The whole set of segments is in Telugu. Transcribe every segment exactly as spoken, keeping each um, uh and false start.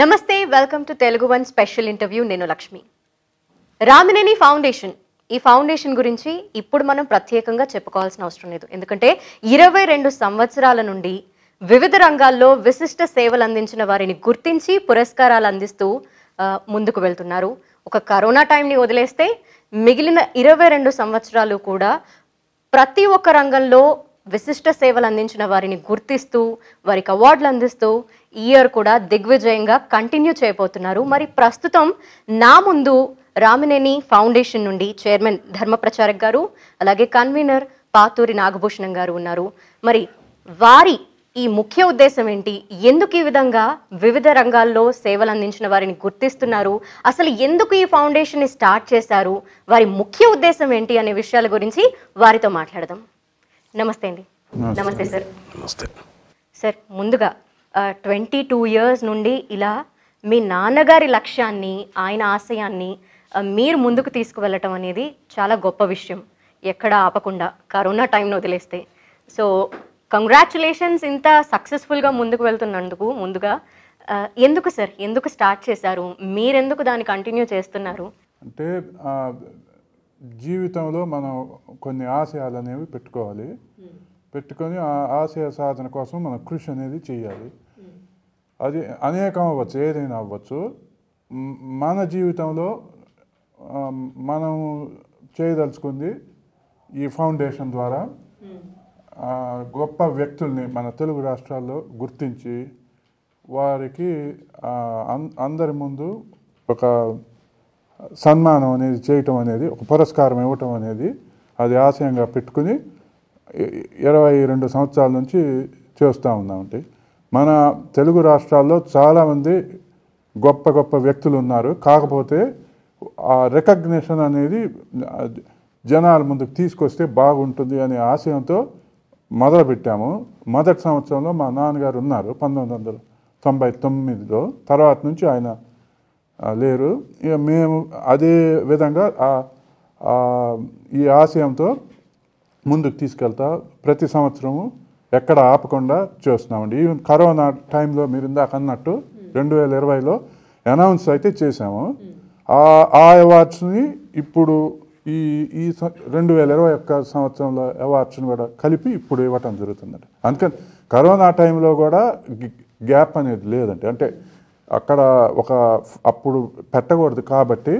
Namaste, welcome to TeluguOne special interview. Nenu Lakshmi. Ramineni Foundation. ఈ ఫౌండేషన్ గురించి ఇప్పుడు మనం ప్రత్యేకంగా చెప్పుకోవాల్సిన అవసరం లేదు. ఎందుకంటే ఇరవై రెండు సంవత్సరాల నుండి వివిధ రంగాల్లో విశిష్ట సేవలు అందించిన వారిని గుర్తించి పురస్కారాలు అందిస్తూ ముందుకు వెళ్తున్నారు. ఒక కరోనా టైంని వదిలేస్తే మిగిలిన ఇరవై రెండు సంవత్సరాలు కూడా ప్రతి ఒక్క రంగంలో విశిష్ట సేవలు అందించిన వారిని గుర్తిస్తూ వారికి అవార్డులు అందిస్తూ ఇయర్ కూడా దిగ్విజయంగా కంటిన్యూ చేయబోతున్నారు. మరి ప్రస్తుతం నా ముందు రామినేని ఫౌండేషన్ నుండి చైర్మన్ ధర్మప్రచారక్ గారు, అలాగే కన్వీనర్ పాతూరి నాగభూషణం గారు ఉన్నారు. మరి వారి ఈ ముఖ్య ఉద్దేశం ఏంటి, ఎందుకు ఈ విధంగా వివిధ రంగాల్లో సేవలు అందించిన వారిని గుర్తిస్తున్నారు, అసలు ఎందుకు ఈ ఫౌండేషన్ని స్టార్ట్ చేశారు, వారి ముఖ్య ఉద్దేశం ఏంటి అనే విషయాల గురించి వారితో మాట్లాడదాం. నమస్తే అండి. నమస్తే సార్. నమస్తే సార్. ముందుగా ట్వంటీ టూ ఇయర్స్ నుండి ఇలా మీ నాన్నగారి లక్ష్యాన్ని, ఆయన ఆశయాన్ని మీరు ముందుకు తీసుకువెళ్ళటం అనేది చాలా గొప్ప విషయం, ఎక్కడ ఆపకుండా కరోనా టైంను వదిలేస్తే. సో కంగ్రాచులేషన్స్ ఇంత సక్సెస్ఫుల్గా ముందుకు వెళ్తున్నందుకు. ముందుగా ఎందుకు సార్, ఎందుకు స్టార్ట్ చేశారు, మీరెందుకు దాన్ని కంటిన్యూ చేస్తున్నారు? అంటే జీవితంలో మనం కొన్ని ఆశయాలు అనేవి పెట్టుకోవాలి, పెట్టుకొని ఆ ఆశయ సాధన కోసం మనం కృషి అనేది చేయాలి. అది అనేకం అవ్వచ్చు, ఏదైనా అవ్వచ్చు. మన జీవితంలో మనం చేయదలుచుకుంది ఈ ఫౌండేషన్ ద్వారా గొప్ప వ్యక్తుల్ని మన తెలుగు రాష్ట్రాల్లో గుర్తించి వారికి అందరి ముందు ఒక సన్మానం అనేది చేయటం అనేది, ఒక పురస్కారం ఇవ్వటం అనేది అది ఆశయంగా పెట్టుకుని ఇరవై రెండు సంవత్సరాల నుంచి చేస్తూ ఉన్నామండి. మన తెలుగు రాష్ట్రాల్లో చాలామంది గొప్ప గొప్ప వ్యక్తులు ఉన్నారు, కాకపోతే ఆ రికగ్నిషన్ అనేది జనాల ముందుకు తీసుకొస్తే బాగుంటుంది అనే ఆశయంతో మొదలుపెట్టాము. మొదటి సంవత్సరంలో మా నాన్నగారు ఉన్నారు, పంతొమ్మిది వందల తొంభై తొమ్మిదిలో తర్వాత నుంచి ఆయన లేరు. ఇక మేము అదే విధంగా ఈ ఆశయంతో ముందుకు తీసుకెళ్తా ప్రతి సంవత్సరము ఎక్కడ ఆపకుండా చేస్తున్నామండి. ఈవెన్ కరోనా టైంలో మీరు ఇందాక అన్నట్టు రెండు వేల ఇరవైలో అనౌన్స్ అయితే చేసాము. ఆ అవార్డ్స్ని ఇప్పుడు ఈ ఈ రెండు వేల ఇరవై ఒక్క సంవత్సరంలో అవార్డ్స్ని కూడా కలిపి ఇప్పుడు ఇవ్వటం జరుగుతుందండి. అందుకని కరోనా టైంలో కూడా గ్యాప్ అనేది లేదండి. అంటే అక్కడ ఒక అప్పుడు పెట్టకూడదు కాబట్టి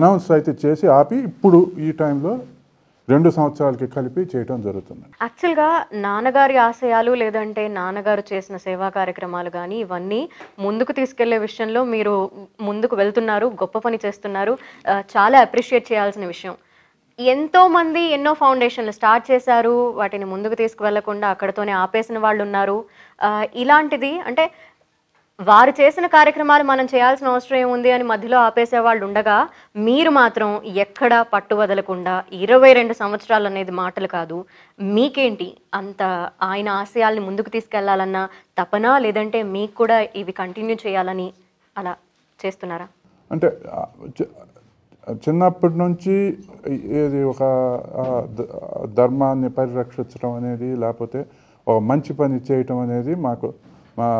అనౌన్స్ అయితే చేసి ఆపి ఇప్పుడు ఈ టైంలో రెండు సంవత్సరాలకి కలిపి చేయడం జరుగుతుంది. యాక్చువల్గా నాన్నగారి ఆశయాలు లేదంటే నాన్నగారు చేసిన సేవా కార్యక్రమాలు కానీ ఇవన్నీ ముందుకు తీసుకెళ్లే విషయంలో మీరు ముందుకు వెళ్తున్నారు, గొప్ప పని చేస్తున్నారు, చాలా అప్రిషియేట్ చేయాల్సిన విషయం. ఎంతోమంది ఎన్నో ఫౌండేషన్లు స్టార్ట్ చేశారు, వాటిని ముందుకు తీసుకువెళ్లకుండా అక్కడతోనే ఆపేసిన వాళ్ళు ఉన్నారు. ఇలాంటిది అంటే వారు చేసిన కార్యక్రమాలు మనం చేయాల్సిన అవసరం ఏముంది అని మధ్యలో ఆపేసేవాళ్ళు ఉండగా మీరు మాత్రం ఎక్కడా పట్టు వదలకుండా ఇరవై రెండు సంవత్సరాలు అనేది మాటలు కాదు. మీకేంటి అంత ఆయన ఆశయాల్ని ముందుకు తీసుకెళ్లాలన్న తపన, లేదంటే మీకు కూడా ఇవి కంటిన్యూ చేయాలని అలా చేస్తున్నారా? అంటే చిన్నప్పటి నుంచి ఏది ఒక ధర్మాన్ని పరిరక్షించడం అనేది, లేకపోతే ఒక మంచి పని చేయటం అనేది మాకు మా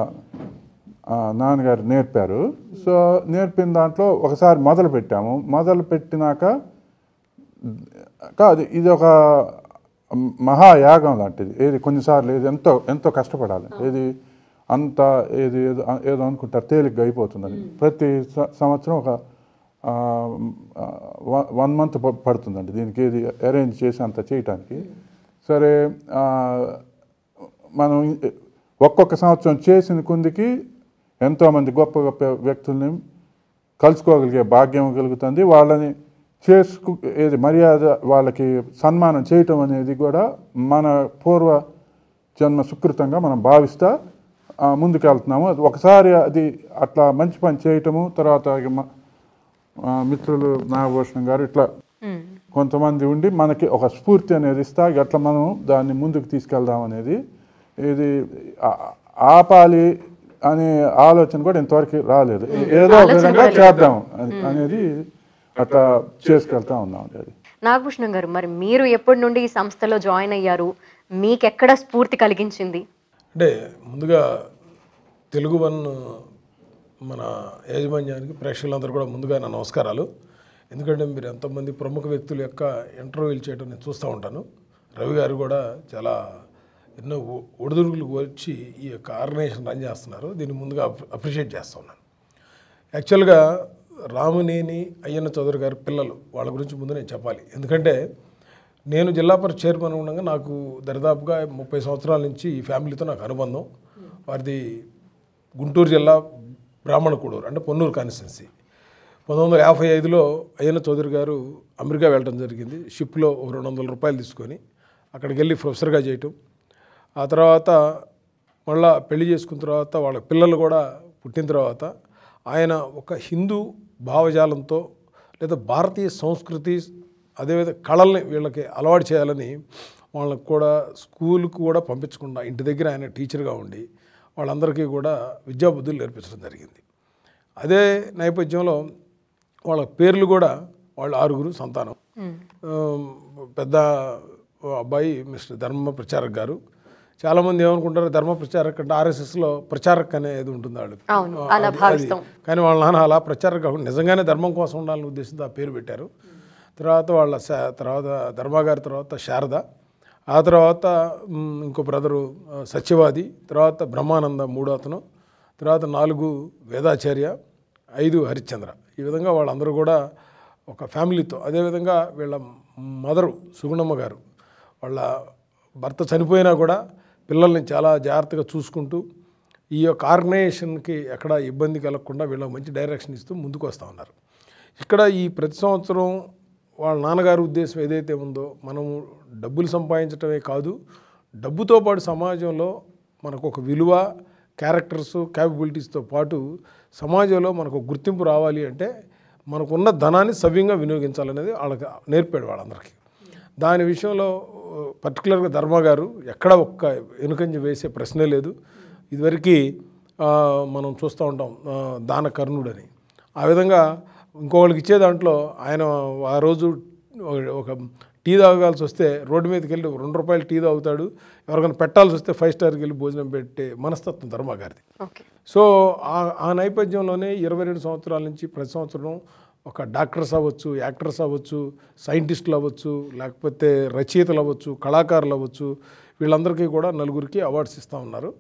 నాన్నగారు నేర్పారు. సో నేర్పిన దాంట్లో ఒకసారి మొదలుపెట్టాము. మొదలుపెట్టినాక కాదు, ఇది ఒక మహాయాగం లాంటిది. ఏది కొన్నిసార్లు ఏది ఎంతో ఎంతో కష్టపడాలి, ఏది అంత ఏది ఏదో ఏదో అనుకుంటారు తేలిగ్గా అయిపోతుందని. ప్రతి సంవత్సరం ఒక వన్ మంత్ పడుతుందండి దీనికి, ఏది అరేంజ్ చేసి అంత చేయటానికి. సరే, మనం ఒక్కొక్క సంవత్సరం చేసిన కొందికి ఎంతోమంది గొప్ప గొప్ప వ్యక్తుల్ని కలుసుకోగలిగే భాగ్యం కలుగుతుంది. వాళ్ళని చేసుకు ఏది మర్యాద, వాళ్ళకి సన్మానం చేయటం అనేది కూడా మన పూర్వ జన్మ సుకృతంగా మనం భావిస్తా ముందుకు వెళ్తున్నాము. ఒకసారి అది అట్లా మంచి పని చేయటము, తర్వాత మిత్రులు నాగభూషణం గారు ఇట్లా కొంతమంది ఉండి మనకి ఒక స్ఫూర్తి అనేది ఇస్తా అట్లా మనం దాన్ని ముందుకు తీసుకెళ్దాం అనేది. ఇది ఆపాలి అనే ఆలోచన కూడా ఇంతవరకు రాలేదు, ఏదో ఒక విధంగా చేద్దాం అనేది అట్లా చేసుకెళ్తా ఉన్నాం. నాగభూషణం గారు, మరి మీరు ఎప్పటి నుండి ఈ సంస్థలో జాయిన్ అయ్యారు, మీకెక్కడ స్ఫూర్తి కలిగించింది? అంటే ముందుగా తెలుగు వన్ మన యాజమాన్యానికి ప్రేక్షకులందరూ కూడా ముందుగా నా నమస్కారాలు. ఎందుకంటే మీరు ఎంతమంది ప్రముఖ వ్యక్తుల యొక్క ఇంటర్వ్యూలు చేయడం నేను చూస్తూ ఉంటాను. రవి గారు కూడా చాలా ఎన్నో ఒడిదుడుకులు వచ్చి ఈ యొక్క ఆర్గనైజేషన్ రన్ చేస్తున్నారు. దీన్ని ముందుగా అప్రిషియేట్ చేస్తూ ఉన్నాను. యాక్చువల్గా రామినేని అయ్యన్న చౌదరి గారి పిల్లలు వాళ్ళ గురించి ముందు నేను చెప్పాలి. ఎందుకంటే నేను జిల్లా పరిషత్ చైర్మన్ ఉండగా నాకు దరిదాపుగా ముప్పై సంవత్సరాల నుంచి ఈ ఫ్యామిలీతో నాకు అనుబంధం. వారిది గుంటూరు జిల్లా బ్రాహ్మణ కూడూరు అంటే పొన్నూరు కాన్స్టిట్యున్సీ. పంతొమ్మిది వందల యాభై ఐదులో అయ్యన్న చౌదరి గారు అమెరికా వెళ్ళడం జరిగింది. షిప్లో ఒక రెండు వందల రూపాయలు తీసుకొని అక్కడికి వెళ్ళి ప్రొఫెసర్గా చేయటం, ఆ తర్వాత మళ్ళీ పెళ్లి చేసుకున్న తర్వాత వాళ్ళ పిల్లలు కూడా పుట్టిన తర్వాత ఆయన ఒక హిందూ భావజాలంతో లేదా భారతీయ సంస్కృతి అదేవిధంగా కళల్ని వీళ్ళకి అలవాటు చేయాలని వాళ్ళకు కూడా స్కూల్కి కూడా పంపించకుండా ఇంటి దగ్గర ఆయన టీచర్గా ఉండి వాళ్ళందరికీ కూడా విద్యాబుద్ధులు నేర్పించడం జరిగింది. అదే నేపథ్యంలో వాళ్ళ పేర్లు కూడా వాళ్ళు ఆరుగురు సంతానం. పెద్ద అబ్బాయి మిస్టర్ ధర్మప్రచారక్ గారు. చాలామంది ఏమనుకుంటారు ధర్మప్రచారక్ అంటే ఆర్ఎస్ఎస్లో ప్రచారక్ అనేది ఉంటుంది వాళ్ళు, కానీ వాళ్ళ నాన్న అలా ప్రచారక్ కాకుండా నిజంగానే ధర్మం కోసం ఉండాలని ఉద్దేశంతో ఆ పేరు పెట్టారు. తర్వాత వాళ్ళ తర్వాత ధర్మగారి తర్వాత శారద, ఆ తర్వాత ఇంకో బ్రదరు సత్యవాది, తర్వాత బ్రహ్మానంద మూడో అతను, తర్వాత నాలుగు వేదాచార్య, ఐదు హరిశ్చంద్ర. ఈ విధంగా వాళ్ళందరూ కూడా ఒక ఫ్యామిలీతో. అదేవిధంగా వీళ్ళ మదరు సుగుణమ్మ గారు వాళ్ళ భర్త చనిపోయినా కూడా పిల్లల్ని చాలా జాగ్రత్తగా చూసుకుంటూ ఈ యొక్క ఆర్గనైజేషన్కి ఎక్కడ ఇబ్బంది కలగకుండా వీళ్ళకి మంచి డైరెక్షన్ ఇస్తూ ముందుకు వస్తూ ఉన్నారు. ఇక్కడ ఈ ప్రతి సంవత్సరం వాళ్ళ నాన్నగారి ఉద్దేశం ఏదైతే ఉందో మనము డబ్బులు సంపాదించటమే కాదు, డబ్బుతో పాటు సమాజంలో మనకు ఒక విలువ, క్యారెక్టర్స్, క్యాపబిలిటీస్తో పాటు సమాజంలో మనకు గుర్తింపు రావాలి అంటే మనకున్న ధనాన్ని సవ్యంగా వినియోగించాలనేది వాళ్ళకి నేర్పాడు వాళ్ళందరికీ. దాని విషయంలో పర్టికులర్గా ధర్మ గారు ఎక్కడ ఒక్క ఎనుకంజ వేసే ప్రశ్నే లేదు. ఇదివరకు మనం చూస్తూ ఉంటాం దాన కర్ణుడని, ఆ విధంగా ఇంకోళ్ళకి ఇచ్చే దాంట్లో ఆయన ఆ రోజు ఒక టీ తాగాల్సి వస్తే రోడ్డు మీదకి వెళ్ళి రెండు రూపాయలు టీ తాగుతాడు, ఎవరికైనా పెట్టాల్సి వస్తే ఫైవ్ స్టార్కి వెళ్ళి భోజనం పెట్టే మనస్తత్వం ధర్మ గారిది. సో ఆ నేపథ్యంలోనే ఇరవై రెండు సంవత్సరాల నుంచి ప్రతి సంవత్సరం ఒక డాక్టర్స్ అవ్వచ్చు, యాక్టర్స్ అవ్వచ్చు, సైంటిస్టులు అవ్వచ్చు, లేకపోతే రచయితలు అవ్వచ్చు, కళాకారులు అవ్వచ్చు, వీళ్ళందరికీ కూడా నలుగురికి అవార్డ్స్ ఇస్తూ ఉన్నారు.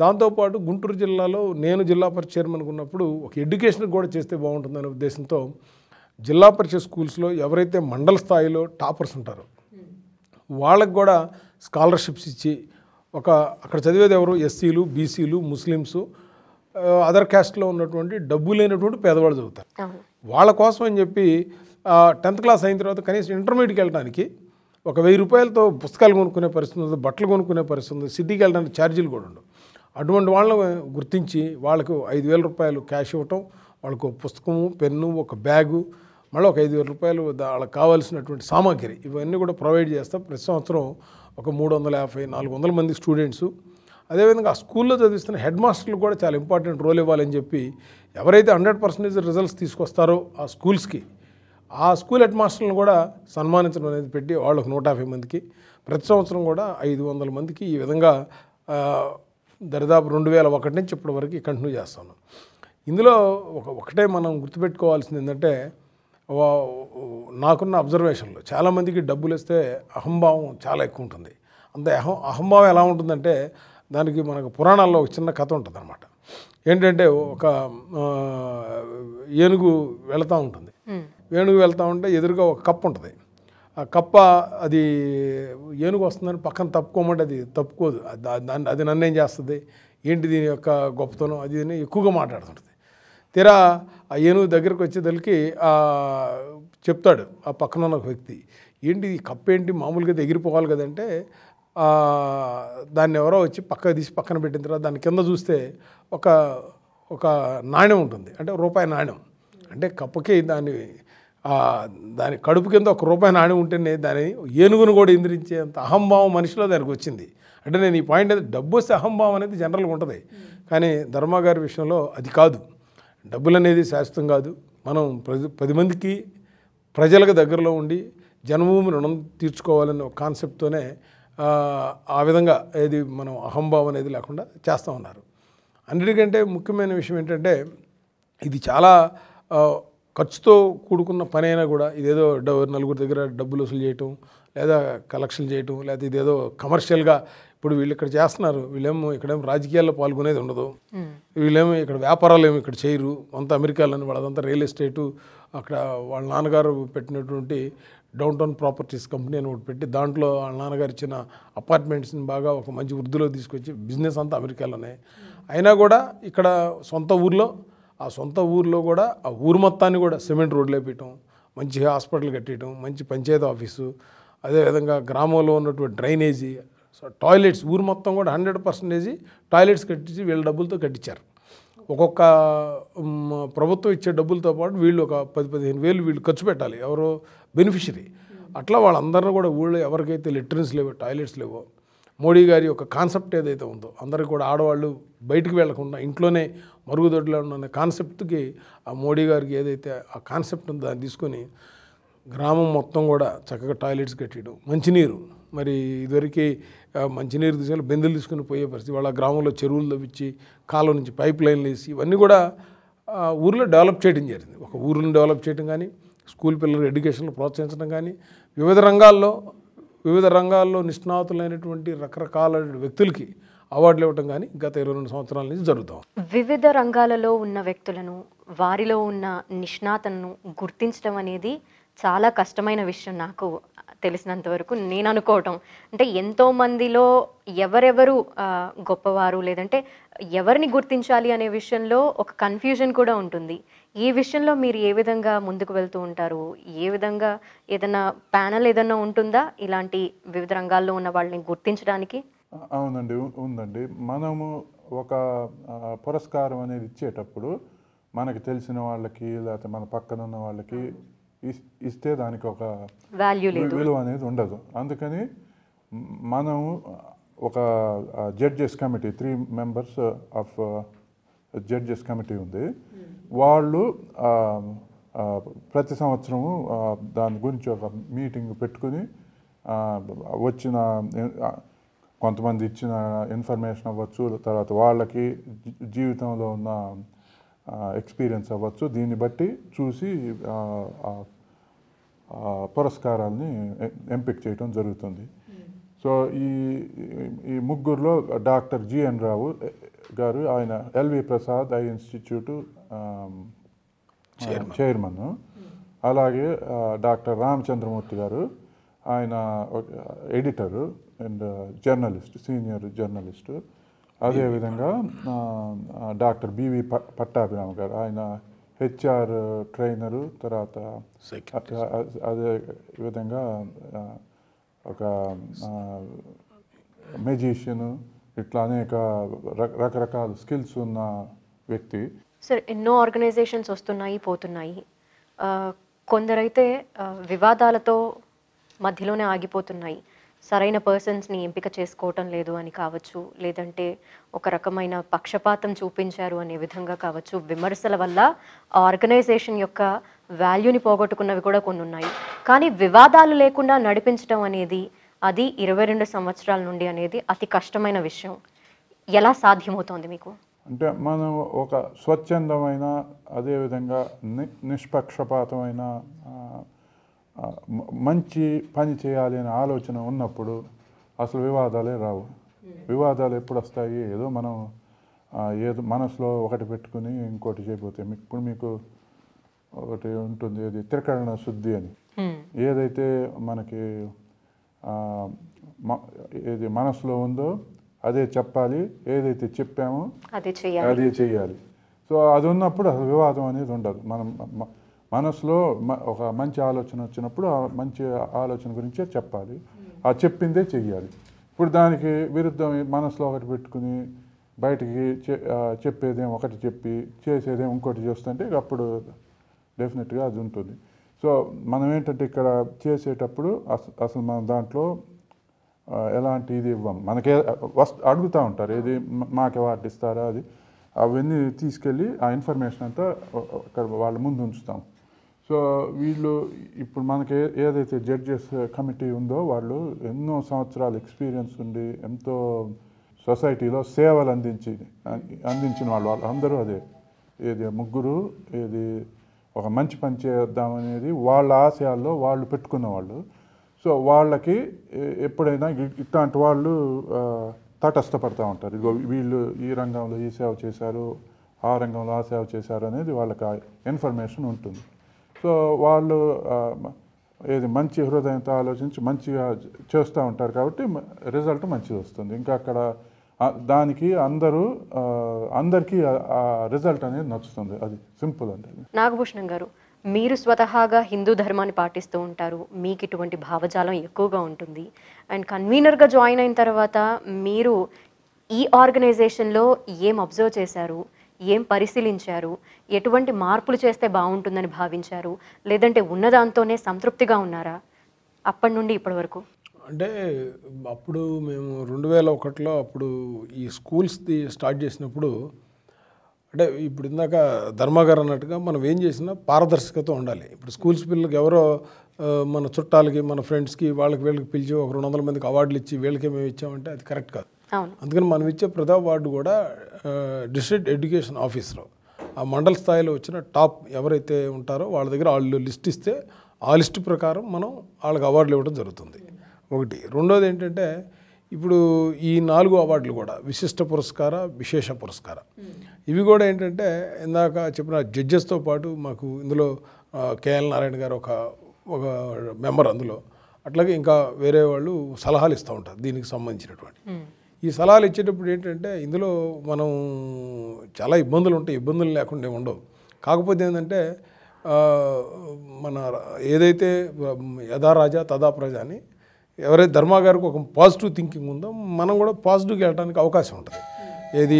దాంతోపాటు గుంటూరు జిల్లాలో నేను జిల్లా పరిషత్ చైర్మన్ ఉన్నప్పుడు ఒక ఎడ్యుకేషన్ కూడా చేస్తే బాగుంటుందనే ఉద్దేశంతో జిల్లా పరిషత్ స్కూల్స్లో ఎవరైతే మండల స్థాయిలో టాపర్స్ ఉంటారో వాళ్ళకు కూడా స్కాలర్షిప్స్ ఇచ్చి ఒక అక్కడ చదివేది ఎవరు ఎస్సీలు, బీసీలు, ముస్లిమ్స్, అదర్ క్యాస్ట్లో ఉన్నటువంటి డబ్బు లేనటువంటి పేదవాళ్ళు చదువుతారు. వాళ్ళ కోసం అని చెప్పి టెన్త్ క్లాస్ అయిన తర్వాత కనీసం ఇంటర్మీడియట్కి వెళ్ళడానికి ఒక వెయ్యి రూపాయలతో పుస్తకాలు కొనుక్కునే పరిస్థితి ఉంది, బట్టలు కొనుక్కునే పరిస్థితి ఉంది, సిటీకి వెళ్ళడానికి ఛార్జీలు కూడా ఉండవు. అటువంటి వాళ్ళని గుర్తించి వాళ్ళకు ఐదు వేల రూపాయలు క్యాష్ ఇవ్వటం, వాళ్ళకు పుస్తకము, పెన్ను, ఒక బ్యాగు, మళ్ళీ ఒక ఐదు వేల రూపాయలు వాళ్ళకి కావాల్సినటువంటి సామాగ్రి ఇవన్నీ కూడా ప్రొవైడ్ చేస్తాం. ప్రతి సంవత్సరం ఒక మూడు వందల యాభై నాలుగు వందల మంది స్టూడెంట్సు. అదేవిధంగా ఆ స్కూల్లో చదివిస్తున్న హెడ్ మాస్టర్లు కూడా చాలా ఇంపార్టెంట్ రోల్ ఇవ్వాలని చెప్పి ఎవరైతే హండ్రెడ్ పర్సెంటేజ్ రిజల్ట్స్ తీసుకొస్తారో ఆ స్కూల్స్కి ఆ స్కూల్ హెడ్ మాస్టర్లను కూడా సన్మానించడం అనేది పెట్టి వాళ్ళకు నూట యాభై మందికి ప్రతి సంవత్సరం కూడా ఐదు వందల మందికి ఈ విధంగా దరిదాపు రెండు వేల ఒకటి నుంచి ఇప్పటి వరకు కంటిన్యూ చేస్తాను. ఇందులో ఒక ఒకటే మనం గుర్తుపెట్టుకోవాల్సింది ఏంటంటే నాకున్న అబ్జర్వేషన్లో చాలామందికి డబ్బులు ఇస్తే అహంభావం చాలా ఎక్కువ ఉంటుంది. అంత అహం అహంభావం ఎలా ఉంటుందంటే దానికి మనకు పురాణాల్లో ఒక చిన్న కథ ఉంటుంది అన్నమాట. ఏంటంటే ఒక ఏనుగు వెళుతూ ఉంటుంది, ఏనుగు వెళ్తూ ఉంటే ఎదురుగా ఒక కప్ప ఉంటుంది. ఆ కప్ప అది ఏనుగు వస్తుందని పక్కన తప్పుకోమంటే అది తప్పుకోదు. దాన్ని అది నన్నేం చేస్తుంది, ఏంటి దీని యొక్క గొప్పతనం, అది దీన్ని ఎక్కువగా మాట్లాడుతుంటుంది. తీరా ఆ ఏనుగు దగ్గరకు వచ్చేదలికి చెప్తాడు ఆ పక్కన ఉన్న ఒక వ్యక్తి, ఏంటి ఈ కప్ప ఏంటి మామూలుగా ఎగిరిపోవాలి కదంటే దాన్ని ఎవరో వచ్చి పక్క తీసి పక్కన పెట్టిన తర్వాత దాని కింద చూస్తే ఒక ఒక నాణ్యం ఉంటుంది, అంటే రూపాయి నాణ్యం. అంటే కప్పకి దాని దాని కడుపు కింద ఒక రూపాయి నాణ్యం ఉంటేనే దాని ఏనుగును కూడా ఇంద్రించేంత అహంభావం మనిషిలో దానికి వచ్చింది. అంటే నేను ఈ పాయింట్ అయితే డబ్బు వస్తే అహంభావం అనేది జనరల్గా ఉంటుంది, కానీ ధర్మ గారి విషయంలో అది కాదు. డబ్బులు అనేది శాశ్వతం కాదు. మనం ప్రజ పది మందికి ప్రజలకు దగ్గరలో ఉండి జన్మభూమి రుణం తీర్చుకోవాలనే ఒక కాన్సెప్ట్తోనే ఆ విధంగా ఇది మనం అహంభావం అనేది లేకుండా చేస్తూ ఉన్నారు. అన్నిటికంటే ముఖ్యమైన విషయం ఏంటంటే ఇది చాలా ఖర్చుతో కూడుకున్న పనైనా కూడా ఇదేదో నలుగురు దగ్గర డబ్బులు వసూలు చేయటం లేదా కలెక్షన్ చేయటం లేదా ఇదేదో కమర్షియల్గా ఇప్పుడు వీళ్ళు ఇక్కడ చేస్తున్నారు. వీళ్ళేమో ఇక్కడేమో రాజకీయాల్లో పాల్గొనేది ఉండదు, వీళ్ళేమో ఇక్కడ వ్యాపారాలు ఏమో ఇక్కడ చేయరు, అంతా అమెరికాలోని వాళ్ళదంతా రియల్ ఎస్టేటు. అక్కడ వాళ్ళ నాన్నగారు పెట్టినటువంటి డౌన్ టౌన్ ప్రాపర్టీస్ కంపెనీ అని ఒకటి పెట్టి దాంట్లో వాళ్ళ నాన్నగారు ఇచ్చిన అపార్ట్మెంట్స్ని బాగా ఒక మంచి వృద్ధిలో తీసుకొచ్చి బిజినెస్ అంతా అమెరికాలోనే. అయినా కూడా ఇక్కడ సొంత ఊర్లో ఆ సొంత ఊర్లో కూడా ఆ ఊరు మొత్తాన్ని కూడా సిమెంట్ రోడ్లు వేయటం, మంచి హాస్పిటల్ కట్టేయటం, మంచి పంచాయతీ ఆఫీసు, అదేవిధంగా గ్రామంలో ఉన్నటువంటి డ్రైనేజీ, సో టాయిలెట్స్ ఊరు మొత్తం కూడా హండ్రెడ్ పర్సెంటేజీ టాయిలెట్స్ కట్టించి వీళ్ళ డబ్బులతో కట్టించారు. ఒక్కొక్క ప్రభుత్వం ఇచ్చే డబ్బులతో పాటు వీళ్ళు ఒక పది పదిహేను వేలు వీళ్ళు ఖర్చు పెట్టాలి ఎవరో బెనిఫిషరీ. అట్లా వాళ్ళందరినీ కూడా ఊళ్ళో ఎవరికైతే లెట్రిన్స్ లేవో టాయిలెట్స్ లేవో మోడీ గారి యొక్క కాన్సెప్ట్ ఏదైతే ఉందో అందరికీ కూడా ఆడవాళ్ళు బయటికి వెళ్లకుండా ఇంట్లోనే మరుగుదొడ్లో ఉన్న కాన్సెప్ట్కి ఆ మోడీ గారికి ఏదైతే ఆ కాన్సెప్ట్ ఉందో దాన్ని తీసుకొని గ్రామం మొత్తం కూడా చక్కగా టాయిలెట్స్ కట్టేయడం, మంచినీరు మరి ఇదివరకు మంచినీరు తీసుకొని బెందులు తీసుకుని పోయే పరిస్థితి వాళ్ళ గ్రామంలో చెరువులు తవ్వించి కాలువ నుంచి పైప్ లైన్లు వేసి ఇవన్నీ కూడా ఊరిలో డెవలప్ చేయడం జరిగింది. ఒక ఊరిని డెవలప్ చేయడం కానీ స్కూల్ పిల్లలకు ఎడ్యుకేషన్లో ప్రోత్సహించడం కానీ వివిధ రంగాల్లో వివిధ రంగాల్లో నిష్ణాతులైనటువంటి రకరకాల వ్యక్తులకి అవార్డులు ఇవ్వడం కానీ గత ఇరవై రెండు సంవత్సరాల నుంచి జరుగుతాం. వివిధ రంగాలలో ఉన్న వ్యక్తులను వారిలో ఉన్న నిష్ణాతను గుర్తించడం అనేది చాలా కష్టమైన విషయం నాకు తెలిసినంత వరకు నేను అనుకోవటం. అంటే ఎంతోమందిలో ఎవరెవరు గొప్పవారు లేదంటే ఎవరిని గుర్తించాలి అనే విషయంలో ఒక కన్ఫ్యూజన్ కూడా ఉంటుంది. ఈ విషయంలో మీరు ఏ విధంగా ముందుకు వెళ్తూ ఉంటారు? ఏ విధంగా ఏదైనా ప్యానల్ ఏదైనా ఉంటుందా ఇలాంటి వివిధ రంగాల్లో ఉన్న వాళ్ళని గుర్తించడానికి? అవునండి, ఉందండి. మనము ఒక పురస్కారం అనేది ఇచ్చేటప్పుడు మనకు తెలిసిన వాళ్ళకి లేకపోతే మన పక్కన ఉన్న వాళ్ళకి ఇస్తే దానికి ఒక విలువ అనేది ఉండదు. అందుకని మనము ఒక judges committee, three members of judges committee ఉంది. వాళ్ళు ప్రతి సంవత్సరము దాని గురించి ఒక మీటింగ్ పెట్టుకుని వచ్చిన కొంతమంది ఇచ్చిన ఇన్ఫర్మేషన్ అవ్వచ్చు, తర్వాత వాళ్ళకి జీవితంలో ఉన్న ఎక్స్పీరియన్స్ అవ్వచ్చు, దీన్ని బట్టి చూసి పురస్కారాలని ఎంపిక చేయడం జరుగుతుంది. సో ఈ ఈ ముగ్గురులో డాక్టర్ జి ఎన్ రావు గారు, ఆయన L V Prasad eye institute chairman, అలాగే డాక్టర్ రామ్ చంద్రమూర్తి గారు, ఆయన editor and journalist, senior journalist. అదేవిధంగా డాక్టర్ బి వి పట్టాభిరామ్ గారు, ఆయన హెచ్ ఆర్ ట్రైనరు, తర్వాత అదే విధంగా ఒక మెజిషియను, ఇట్లా అనేక రకరకాల స్కిల్స్ ఉన్న వ్యక్తి. సార్, ఎన్నో ఆర్గనైజేషన్స్ వస్తున్నాయి పోతున్నాయి, కొందరైతే వివాదాలతో మధ్యలోనే ఆగిపోతున్నాయి, సరైన పర్సన్స్ని ఎంపిక చేసుకోవటం లేదు అని కావచ్చు, లేదంటే ఒక రకమైన పక్షపాతం చూపించారు అనే విధంగా కావచ్చు, విమర్శల వల్ల ఆర్గనైజేషన్ యొక్క వాల్యూని పోగొట్టుకున్నవి కూడా కొన్ని ఉన్నాయి. కానీ వివాదాలు లేకుండా నడిపించడం అనేది అది ఇరవై రెండు సంవత్సరాల నుండి అనేది అతి కష్టమైన విషయం. ఎలా సాధ్యమవుతోంది మీకు? అంటే మనం ఒక స్వచ్ఛందమైన అదేవిధంగా ని నిష్పక్షపాతమైన మంచి పని చేయాలి అనే ఆలోచన ఉన్నప్పుడు అసలు వివాదాలే రావు. వివాదాలు ఎప్పుడు వస్తాయి? ఏదో మనం ఏదో మనసులో ఒకటి పెట్టుకుని ఇంకోటి చేయబోతే. ఇప్పుడు మీకు ఒకటి ఉంటుంది, అది త్రికరణ శుద్ధి అని, ఏదైతే మనకి ఏది మనసులో ఉందో అదే చెప్పాలి, ఏదైతే చెప్పామో అదే చేయాలి. సో అది ఉన్నప్పుడు అసలు వివాదం అనేది ఉండదు. మనం మనసులో ఒక మంచి ఆలోచన వచ్చినప్పుడు ఆ మంచి ఆలోచన గురించే చెప్పాలి, ఆ చెప్పిందే చెయ్యాలి. ఇప్పుడు దానికి విరుద్ధం మనసులో ఒకటి పెట్టుకుని బయటికి చెప్పేదేం ఒకటి చెప్పి చేసేదేం ఇంకోటి చేస్తుంటే అప్పుడు డెఫినెట్గా అది ఉంటుంది. సో మనం ఏంటంటే ఇక్కడ చేసేటప్పుడు అసలు మనం దాంట్లో ఎలాంటి ఇది ఇవ్వం. మనకే వస్తు అడుగుతూ ఉంటారు, ఏది మాకు అవార్డు ఇస్తారా, అది అవన్నీ తీసుకెళ్ళి ఆ ఇన్ఫర్మేషన్ అంతా అక్కడ వాళ్ళ ముందు ఉంచుతాం. సో వీళ్ళు ఇప్పుడు మనకి ఏదైతే జడ్జెస్ కమిటీ ఉందో వాళ్ళు ఎన్నో సంవత్సరాల ఎక్స్పీరియన్స్ ఉండి ఎంతో సొసైటీలో సేవలు అందించి అందించిన వాళ్ళు, వాళ్ళు అందరూ అదే. ఏది ముగ్గురు ఏది ఒక మంచి పని చేద్దాం అనేది వాళ్ళ ఆశయాల్లో వాళ్ళు పెట్టుకున్నవాళ్ళు. సో వాళ్ళకి ఎప్పుడైనా ఇట్లాంటి వాళ్ళు తటస్థపడుతూ ఉంటారు. ఇదిగో వీళ్ళు ఈ రంగంలో ఈ సేవ చేశారు, ఆ రంగంలో ఆ సేవ చేశారు అనేది వాళ్ళకి ఆ ఇన్ఫర్మేషన్ ఉంటుంది. సో వాళ్ళు ఏది మంచి హృదయంతో ఆలోచించి మంచిగా చేస్తూ ఉంటారు కాబట్టి రిజల్ట్ మంచిది వస్తుంది. ఇంకా అక్కడ దానికి అందరూ అందరికీ ఆ రిజల్ట్ అనేది నచ్చుతుంది. అది సింపుల్ అండి. నాగభూషణం గారు, మీరు స్వతహాగా హిందూ ధర్మాన్ని పాటిస్తూ ఉంటారు, మీకు ఇటువంటి భావజాలం ఎక్కువగా ఉంటుంది. అండ్ కన్వీనర్గా జాయిన్ అయిన తర్వాత మీరు ఈ ఆర్గనైజేషన్లో ఏం అబ్జర్వ్ చేశారు, ఏం పరిశీలించారు, ఎటువంటి మార్పులు చేస్తే బాగుంటుందని భావించారు, లేదంటే ఉన్నదాంతోనే సంతృప్తిగా ఉన్నారా అప్పటి నుండి ఇప్పటి వరకు? అంటే అప్పుడు మేము రెండు వేల ఒకటిలో అప్పుడు ఈ స్కూల్స్ది స్టార్ట్ చేసినప్పుడు, అంటే ఇప్పుడు ఇందాక ధర్మగారు అన్నట్టుగా మనం ఏం చేసినా పారదర్శకత ఉండాలి. ఇప్పుడు స్కూల్స్ పిల్లలకి ఎవరో మన చుట్టాలకి మన ఫ్రెండ్స్కి వాళ్ళకి వీళ్ళకి పిలిచి ఒక రెండు వందల మందికి అవార్డులు ఇచ్చి వీళ్ళకి మేము ఇచ్చామంటే అది కరెక్ట్ కాదు. అందుకని మనం ఇచ్చే ప్రతి అవార్డు కూడా డిస్ట్రిక్ట్ ఎడ్యుకేషన్ ఆఫీసర్ ఆ మండల స్థాయిలో వచ్చిన టాప్ ఎవరైతే ఉంటారో వాళ్ళ దగ్గర వాళ్ళు లిస్ట్ ఇస్తే ఆ లిస్ట్ ప్రకారం మనం వాళ్ళకి అవార్డులు ఇవ్వడం జరుగుతుంది. ఒకటి. రెండోది ఏంటంటే ఇప్పుడు ఈ నాలుగు అవార్డులు కూడా విశిష్ట పురస్కార, విశేష పురస్కార, ఇవి కూడా ఏంటంటే ఇందాక చెప్పిన జడ్జెస్తో పాటు మాకు ఇందులో కే ఎల్ నారాయణ గారు ఒక ఒక మెంబర్, అందులో అట్లాగే ఇంకా వేరే వాళ్ళు సలహాలు ఇస్తూ ఉంటారు దీనికి సంబంధించినటువంటి. ఈ సలహాలు ఇచ్చేటప్పుడు ఏంటంటే ఇందులో మనం చాలా ఇబ్బందులు ఉంటాయి, ఇబ్బందులు లేకుండా ఉండవు. కాకపోతే ఏంటంటే మన ఏదైతే యథా రాజా తదా ప్రజా అని ఎవరైతే ధర్మా గారికి ఒక పాజిటివ్ థింకింగ్ ఉందో మనం కూడా పాజిటివ్గా వెళ్ళడానికి అవకాశం ఉంటుంది. ఏది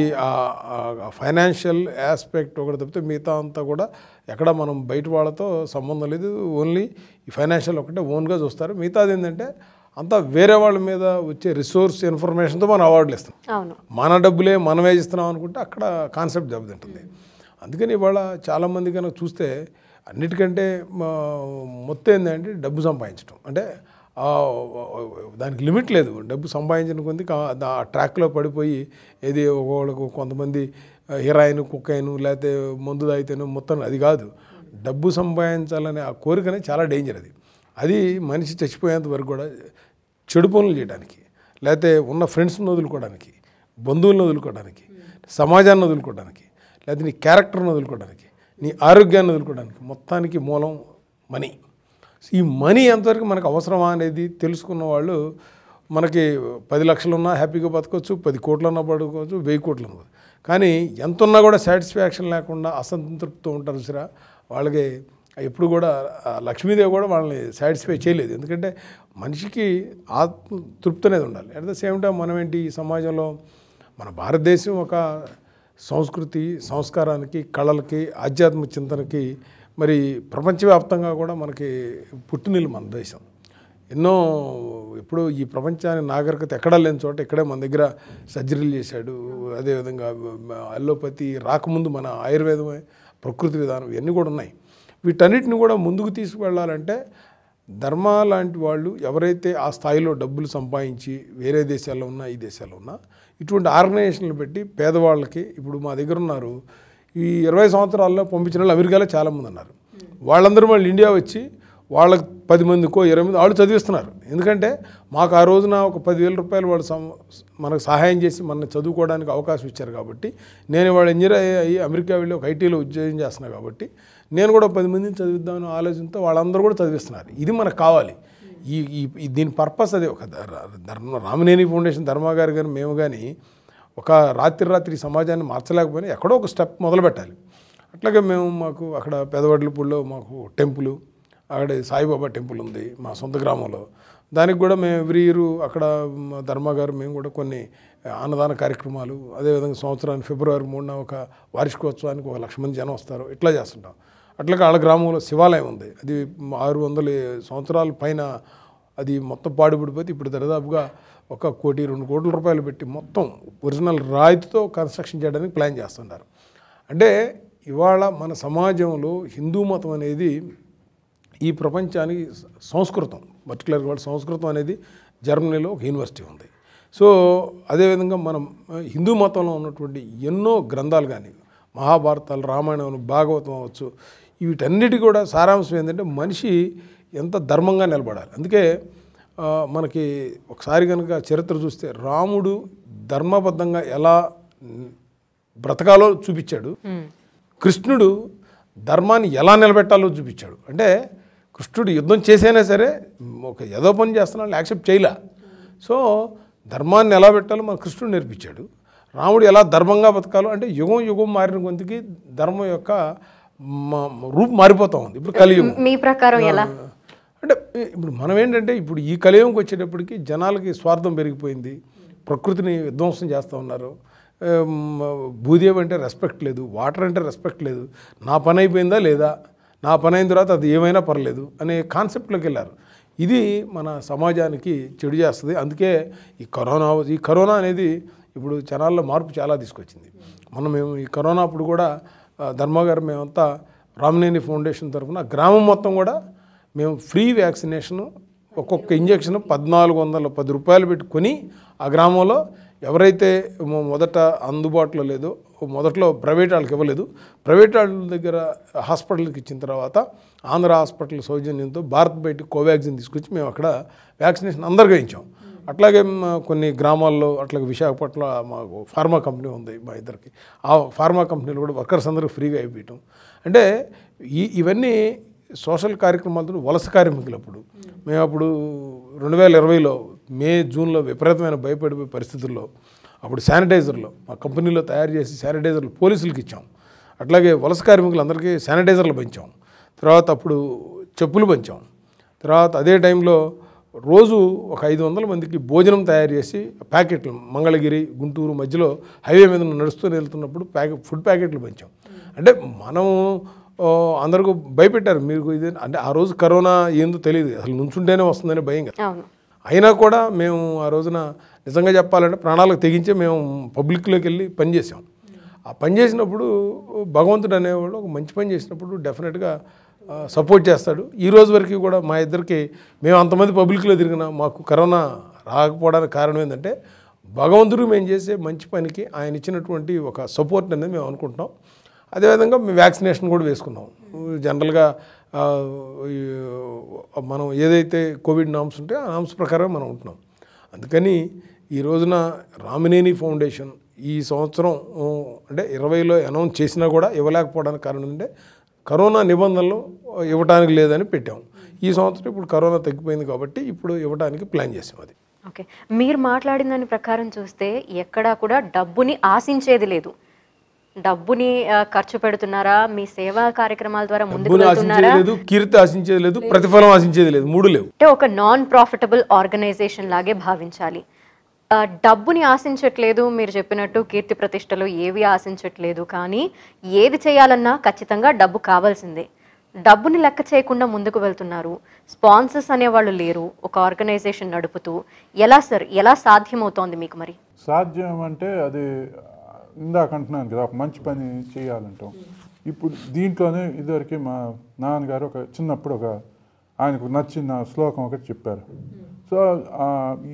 ఫైనాన్షియల్ ఆస్పెక్ట్ ఒకటి తప్పితే మిగతా అంతా కూడా ఎక్కడ మనం బయట వాళ్ళతో సంబంధం లేదు. ఓన్లీ ఈ ఫైనాన్షియల్ ఒకటే ఓన్గా చూస్తారు. మిగతాది ఏంటంటే అంతా వేరే వాళ్ళ మీద వచ్చే రిసోర్స్ ఇన్ఫర్మేషన్తో మనం అవార్డులు ఇస్తాం. మన డబ్బులే మనమే ఇస్తున్నాం అనుకుంటే అక్కడ కాన్సెప్ట్ దెబ్బతింటుంది. అందుకని ఇవాళ చాలామంది కనుక చూస్తే అన్నిటికంటే మొత్తం ఏంటంటే డబ్బు సంపాదించడం. అంటే దానికి లిమిట్ లేదు, డబ్బు సంపాదించిన కొంది ఆ ట్రాక్లో పడిపోయి ఏది ఒకళ్ళకు కొంతమంది హీరాయిన్ కుక్కైను లేకపోతే మందు తాగితేను మొత్తం అది కాదు, డబ్బు సంపాదించాలనే ఆ కోరికనే చాలా డేంజర్. అది అది మనిషి చచ్చిపోయేంత వరకు కూడా చెడు పనులు చేయడానికి, లేకపోతే ఉన్న ఫ్రెండ్స్ని వదులుకోవడానికి, బంధువులను వదులుకోవడానికి, సమాజాన్ని వదులుకోవడానికి, లేకపోతే నీ క్యారెక్టర్ని వదులుకోవడానికి, నీ ఆరోగ్యాన్ని వదులుకోవడానికి మొత్తానికి మూలం మనీ. ఈ మనీ ఎంతవరకు మనకు అవసరమా అనేది తెలుసుకున్న వాళ్ళు మనకి పది లక్షలున్నా హ్యాపీగా బతకవచ్చు, పది కోట్లన్నా పడుకోవచ్చు, వెయ్యి కోట్లన్నా. కానీ ఎంత ఉన్నా కూడా సాటిస్ఫాక్షన్ లేకుండా అసంతృప్తితో ఉంటారు చూసిరా. వాళ్ళకి ఎప్పుడు కూడా లక్ష్మీదేవి కూడా వాళ్ళని సాటిస్ఫై చేయలేదు. ఎందుకంటే మనిషికి ఆత్మ తృప్తి అనేది ఉండాలి. అట్ ద సేమ్ టైం మనం ఏంటి ఈ సమాజంలో మన భారతదేశం ఒక సంస్కృతి, సంస్కారానికి, కళలకి, ఆధ్యాత్మ చింతనకి మరి ప్రపంచవ్యాప్తంగా కూడా మనకి పుట్టినిల్లు మన దేశం. ఎన్నో ఇప్పుడు ఈ ప్రపంచాన్ని నాగరికత ఎక్కడా లేని చోట ఇక్కడే మన దగ్గర సర్జరీలు చేశాడు. అదేవిధంగా అలోపతి రాకముందు మన ఆయుర్వేదమే, ప్రకృతి విధానం ఇవన్నీ కూడా ఉన్నాయి. వీటన్నిటిని కూడా ముందుకు తీసుకువెళ్ళాలంటే ధర్మ లాంటి వాళ్ళు ఎవరైతే ఆ స్థాయిలో డబ్బులు సంపాదించి వేరే దేశాల్లో ఉన్నా ఈ దేశాల్లో ఉన్నా ఇటువంటి ఆర్గనైజేషన్లు పెట్టి పేదవాళ్ళకి, ఇప్పుడు మా దగ్గర ఉన్నారు ఈ ఇరవై సంవత్సరాల్లో పంపించిన వాళ్ళు అమెరికాలో చాలామంది ఉన్నారు. వాళ్ళందరూ వాళ్ళు ఇండియా వచ్చి వాళ్ళకి పది మందికో ఇరవై మంది వాళ్ళు చదివిస్తున్నారు. ఎందుకంటే మాకు ఆ రోజున ఒక పదివేల రూపాయలు వాళ్ళు మనకు సహాయం చేసి మనల్ని చదువుకోవడానికి అవకాశం ఇచ్చారు కాబట్టి, నేను వాళ్ళు ఇంజనీర్ అయ్యి అమెరికా వెళ్ళి ఒక ఐటీలో ఉద్యోగం చేస్తున్నాను కాబట్టి నేను కూడా పది మందిని చదివిద్దామనే ఆలోచనతో వాళ్ళందరూ కూడా చదివిస్తున్నారు. ఇది మనకు కావాలి. ఈ ఈ దీని పర్పస్ అదే. ఒక ధర్మ రామినేని ఫౌండేషన్ ధర్మగారు కానీ మేము కానీ ఒక రాత్రి రాత్రి సమాజాన్ని మార్చలేకపోయినా ఎక్కడో ఒక స్టెప్ మొదలుపెట్టాలి. అట్లాగే మేము మాకు అక్కడ పెదవడ్లపూడిలో మాకు టెంపుల్, అక్కడ సాయిబాబా టెంపుల్ ఉంది మా సొంత గ్రామంలో. దానికి కూడా మేము ఎవ్రీ ఇయర్ అక్కడ ధర్మగారు మేము కూడా కొన్ని అన్నదాన కార్యక్రమాలు, అదేవిధంగా సంవత్సరానికి ఫిబ్రవరి మూడున ఒక వార్షికోత్సవానికి ఒక లక్ష మంది జనం వస్తారు, ఇట్లా చేస్తుంటాం. అట్లాగే వాళ్ళ గ్రామంలో శివాలయం ఉంది, అది ఆరు వందల సంవత్సరాల పైన అది మొత్తం పాడుపడిపోతే ఇప్పుడు దాదాపుగా ఒక కోటి రెండు కోట్ల రూపాయలు పెట్టి మొత్తం ఒరిజినల్ రాయితీతో కన్స్ట్రక్షన్ చేయడానికి ప్లాన్ చేస్తున్నారు. అంటే ఇవాళ మన సమాజంలో హిందూ మతం అనేది ఈ ప్రపంచానికి సంస్కృతం, పర్టికులర్గా వాళ్ళ సంస్కృతం అనేది జర్మనీలో ఒక యూనివర్సిటీ ఉంది. సో అదేవిధంగా మనం హిందూ మతంలో ఉన్నటువంటి ఎన్నో గ్రంథాలు కానీ మహాభారతాలు రామాయణం భాగవతం అవచ్చు వీటన్నిటి కూడా సారాంశం ఏంటంటే మనిషి ఎంత ధర్మంగా నిలబడాలి. అందుకే మనకి ఒకసారి కనుక చరిత్ర చూస్తే రాముడు ధర్మబద్ధంగా ఎలా బ్రతకాలో చూపించాడు, కృష్ణుడు ధర్మాన్ని ఎలా నిలబెట్టాలో చూపించాడు. అంటే కృష్ణుడు యుద్ధం చేసైనా సరే ఒక ఏదో పని చేస్తున్నా యాక్సెప్ట్ చేయలే. సో ధర్మాన్ని ఎలా పెట్టాలో మన కృష్ణుడు నేర్పించాడు. రాముడు ఎలా ధర్మంగా బతకాలో, అంటే యుగం యుగం మారిన కొంతకి ధర్మం యొక్క రూపు మారిపోతూ ఉంది. ఇప్పుడు కలియుగం మీ ప్రకారం ఎలా అంటే ఇప్పుడు మనం ఏంటంటే ఇప్పుడు ఈ కలియుగంకి వచ్చేటప్పటికి జనాలకి స్వార్థం పెరిగిపోయింది, ప్రకృతిని విధ్వంసం చేస్తూ ఉన్నారు, భూదేవి అంటే రెస్పెక్ట్ లేదు, వాటర్ అంటే రెస్పెక్ట్ లేదు, నా పని అయిపోయిందా లేదా, నా పని అయిన తర్వాత అది ఏమైనా పర్లేదు అనే కాన్సెప్ట్లోకి వెళ్ళారు. ఇది మన సమాజానికి చెడు చేస్తుంది. అందుకే ఈ కరోనా ఈ కరోనా అనేది ఇప్పుడు జనాల్లో మార్పు చాలా తీసుకొచ్చింది. మనం మేము ఈ కరోనా అప్పుడు కూడా ధర్మగారు మేమంతా రామినేని ఫౌండేషన్ తరఫున గ్రామం మొత్తం కూడా మేము ఫ్రీ వ్యాక్సినేషను ఒక్కొక్క ఇంజెక్షన్ పద్నాలుగు వందల పది రూపాయలు పెట్టుకొని ఆ గ్రామంలో ఎవరైతే మొదట అందుబాటులో లేదో మొదట్లో ప్రైవేట్ వాళ్ళకి ఇవ్వలేదు, ప్రైవేట్ వాళ్ళ దగ్గర హాస్పిటల్కి ఇచ్చిన తర్వాత ఆంధ్ర హాస్పిటల్ సౌజన్యంతో భారత్ బయోటెక్ కోవాక్సిన్ తీసుకొచ్చి మేము అక్కడ వ్యాక్సినేషన్ అందరికీ ఇచ్చాం. అట్లాగే కొన్ని గ్రామాల్లో అట్లాగే విశాఖపట్నంలో మాకు ఫార్మా కంపెనీ ఉంది మా ఇద్దరికి, ఆ ఫార్మా కంపెనీలు కూడా వర్కర్స్ అందరూ ఫ్రీగా అయిపోయటం. అంటే ఈ ఇవన్నీ సోషల్ కార్యక్రమాలతో వలస కార్మికులప్పుడు మేము అప్పుడు రెండు వేల ఇరవైలో మే జూన్లో విపరీతమైన భయపడిపోయే పరిస్థితుల్లో అప్పుడు శానిటైజర్లు మా కంపెనీలో తయారు చేసి శానిటైజర్లు పోలీసులకు ఇచ్చాం. అట్లాగే వలస కార్మికులందరికీ శానిటైజర్లు పంచాం, తర్వాత అప్పుడు చెప్పులు పంచాం, తర్వాత అదే టైంలో రోజు ఒక ఐదు వందల మందికి భోజనం తయారు చేసి ప్యాకెట్లు మంగళగిరి గుంటూరు మధ్యలో హైవే మీద నడుస్తూ వెళ్తున్నప్పుడు ప్యాకెట్ ఫుడ్ ప్యాకెట్లు పంచాం. అంటే మనము అందరికీ భయపెట్టారు మీరు ఇది అంటే ఆ రోజు కరోనా ఏందో తెలియదు, అసలు నుంచుంటేనే వస్తుందని భయంగా అయినా కూడా మేము ఆ రోజున నిజంగా చెప్పాలంటే ప్రాణాలకు తెగించే మేము పబ్లిక్లోకి వెళ్ళి పనిచేసాం. ఆ పనిచేసినప్పుడు భగవంతుడు అనేవాడు ఒక మంచి పని చేసినప్పుడు డెఫినెట్గా సపోర్ట్ చేస్తాడు. ఈ రోజు వరకు కూడా మా ఇద్దరికి మేము అంతమంది పబ్లిక్లో తిరిగినా మాకు కరోనా రాకపోవడానికి కారణం ఏంటంటే భగవంతుడు మేము చేసే మంచి పనికి ఆయన ఇచ్చినటువంటి ఒక సపోర్ట్ అనేది మేము అనుకుంటున్నాం. అదేవిధంగా మేము వ్యాక్సినేషన్ కూడా వేసుకున్నాం. జనరల్గా మనం ఏదైతే కోవిడ్ నామ్స్ ఉంటే ఆ నామ్స్ ప్రకారం మనం ఉంటున్నాం. అందుకని ఈ రోజున రామినేని ఫౌండేషన్ ఈ సంవత్సరం అంటే ఇరవైలో అనౌన్స్ చేసినా కూడా ఇవ్వలేకపోవడానికి కారణం అంటే కరోనా నిబంధనలు ఇవ్వడానికి లేదని పెట్టాము. ఈ సంవత్సరం ఇప్పుడు కరోనా తగ్గిపోయింది కాబట్టి ఇప్పుడు ఇవ్వడానికి ప్లాన్ చేసాం. అది ఓకే. మీరు మాట్లాడిన దాని ప్రకారం చూస్తే ఎక్కడా కూడా డబ్బుని ఆశించేది లేదు, డబ్బుని ఖర్చు పెడుతున్నారా మీ సేవా కార్యక్రమాల ద్వారా ముందుకు వెళ్తున్నారా? కీర్తి ఆశించేది లేదు, ప్రతిఫలం ఆశించేది లేదు, మూడు లేవు. అంటే ఒక నాన్ ప్రాఫిటబుల్ ఆర్గనైజేషన్ లాగే భావించాలి. డబ్బుని ఆశించట్లేదు, మీరు చెప్పినట్టు కీర్తి ప్రతిష్టలు ఏవి ఆశించట్లేదు, కానీ ఏది చేయాలన్నా ఖచ్చితంగా డబ్బు కావాల్సిందే. డబ్బుని లెక్క చేయకుండా ముందుకు వెళ్తున్నారు, స్పాన్సర్స్ అనేవాళ్ళు లేరు, ఒక ఆర్గనైజేషన్ నడుపుతూ ఎలా సార్ ఎలా సాధ్యమవుతోంది మీకు? మరి సాధ్యం అంటే అది ఇందాక అంటున్నాను కదా, ఒక మంచి పని చేయాలంటాం. ఇప్పుడు దీంట్లోనే ఇదివరకు మా నాన్నగారు ఒక చిన్నప్పుడు ఒక ఆయనకు నచ్చిన శ్లోకం ఒకటి చెప్పారు. సో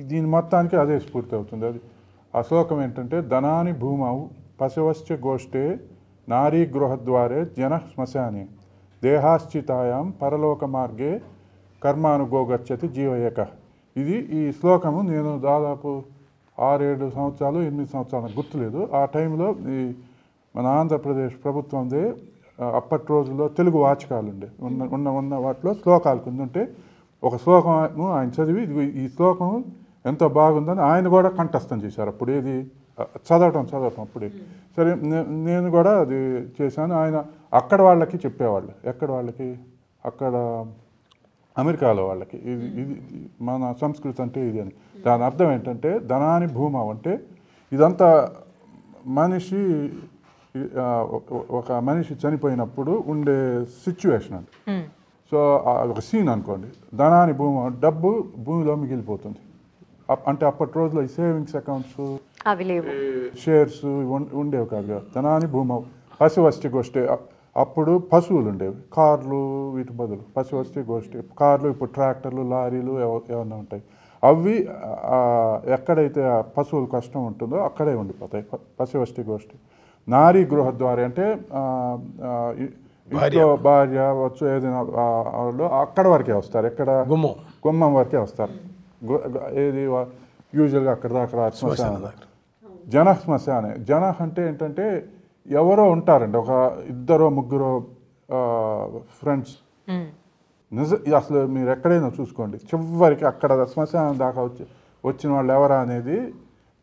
దీని మొత్తానికి అదే స్ఫూర్తి అవుతుంది. అది ఆ శ్లోకం ఏంటంటే ధనాని భూమావు పశవశ్చ గోష్ఠే నారీ గృహద్వారే జన శ్మశానే దేహాశ్చితాయాం పరలోక మార్గే కర్మానుగోగచ్చతి జీవయక. ఇది ఈ శ్లోకము నేను దాదాపు ఆరేడు సంవత్సరాలు ఎనిమిది సంవత్సరాలు గుర్తులేదు, ఆ టైంలో ఈ మన ఆంధ్రప్రదేశ్ ప్రభుత్వందే అప్పటి రోజుల్లో తెలుగు వాచకాలు ఉండే ఉన్న ఉన్న ఉన్న వాటిలో శ్లోకాలు కింద ఉంటే ఒక శ్లోకము ఆయన చదివి ఈ శ్లోకం ఎంతో బాగుందని ఆయన కూడా కంఠస్థం చేశారు. అప్పుడు ఏది చదవటం చదవటం అప్పుడే సరే నేను కూడా అది చేశాను. ఆయన అక్కడ వాళ్ళకి చెప్పేవాళ్ళు, ఎక్కడ వాళ్ళకి అక్కడ అమెరికాలో వాళ్ళకి ఇది ఇది మన సంస్కృతి అంటే ఇది అని. దాని అర్థం ఏంటంటే ధనాని భూమ అంటే ఇదంతా మనిషి ఒక మనిషి చనిపోయినప్పుడు ఉండే సిచ్యువేషన్ అండి. సో ఒక సీన్ అనుకోండి, ధనాని భూమి డబ్బు భూమిలో మిగిలిపోతుంది. అంటే అప్పటి రోజులో ఈ సేవింగ్స్ అకౌంట్స్ షేర్స్ ఉండేవి కాదు. ధనాని భూమ పశువస్తి గోష్ఠి, అప్పుడు పశువులు ఉండేవి, కార్లు వీటి బదులు పశువస్తి గోష్ఠి కార్లు, ఇప్పుడు ట్రాక్టర్లు లారీలు ఏమన్నా ఉంటాయి. అవి ఎక్కడైతే పశువులు కష్టం ఉంటుందో అక్కడే ఉండిపోతాయి పశువస్తి గోష్ఠి. Nari Grohadwari ante Bharya Bharya Vachu Edina Akkada Varke Vastar, Ekkada Gummam Varke Vastar. Edi usually Akkada Akkada Smasana. Jana Smasana. Jana Hante Entante Yavaro Untarand, Oka Iddaro Mugguro friends. Yasla me Akkadena Chuskondi. Chivariki Akkada Smasana Daka Vachina Lavara Anedi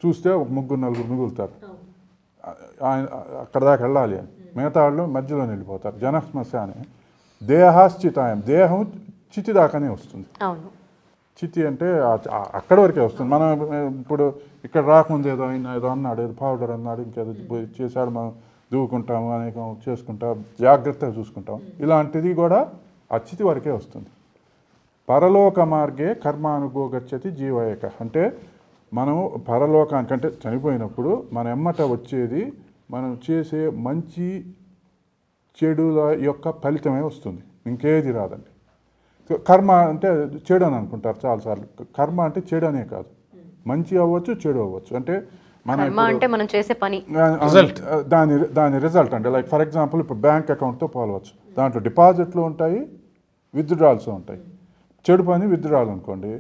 Chuste Mugguru Naluguru Migultaru. Akkada Kellali. Metalu, Magellan Ilpota, Janak Masane. They has chitam, they hunt Chitidakani Austin. Oh no. Chiti and Te Akador Koston, Mana put a Karakun de Idonna, powder and Nadik, Chesarma, Dukuntam, Cheskunta, Jagrata Zuskunta, Ilanti Goda, a Chiti or Koston. Paraloka Marge, Karmanu Gogacheti, Jivaeka, Hunte, Manu, Paraloka and Content, Tanipo in a Puru, Manamata Vachedi. మనం చేసే మంచి చెడుల యొక్క ఫలితమే వస్తుంది ఇంకేది రాదండి కర్మ అంటే చెడు అని అనుకుంటారు చాలా సార్లు కర్మ అంటే చెడు అనే కాదు మంచి అవ్వచ్చు చెడు అవ్వచ్చు అంటే మనం కర్మ అంటే మనం చేసే పని రిజల్ట్ దాని దాని రిజల్ట్ అంటే లైక్ ఫర్ ఎగ్జాంపుల్ ఇప్పుడు బ్యాంక్ అకౌంట్ తో పోల్వచ్చు దాంట్లో డిపాజిట్ లో ఉంటాయి విత్డ్రాల్స్ ఉంటాయి చెడు పని విత్డ్రాల్ అనుకోండి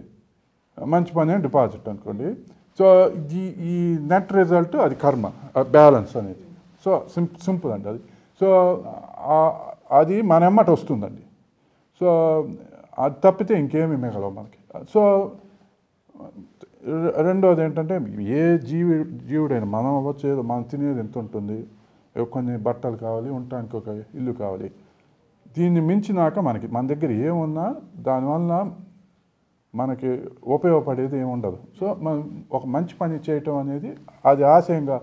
మంచి పని డిపాజిట్ అనుకోండి So, the net result is karma, a balance. So, simple. So, that is my name. So, that is the same. So, Rendo Denton, ye, Jude and Mana Vache, the Mantini, and Tontundi, Okone, Batal Kavali, Untanko, Ilu Kavali. The Minchinaka Manaki, Mandagri, Yona, Danwana. మనకి ఉపయోగపడేది ఏమ ఉండదు సో మనం ఒక మంచి పని చేయటం అనేది అది ఆశయంగా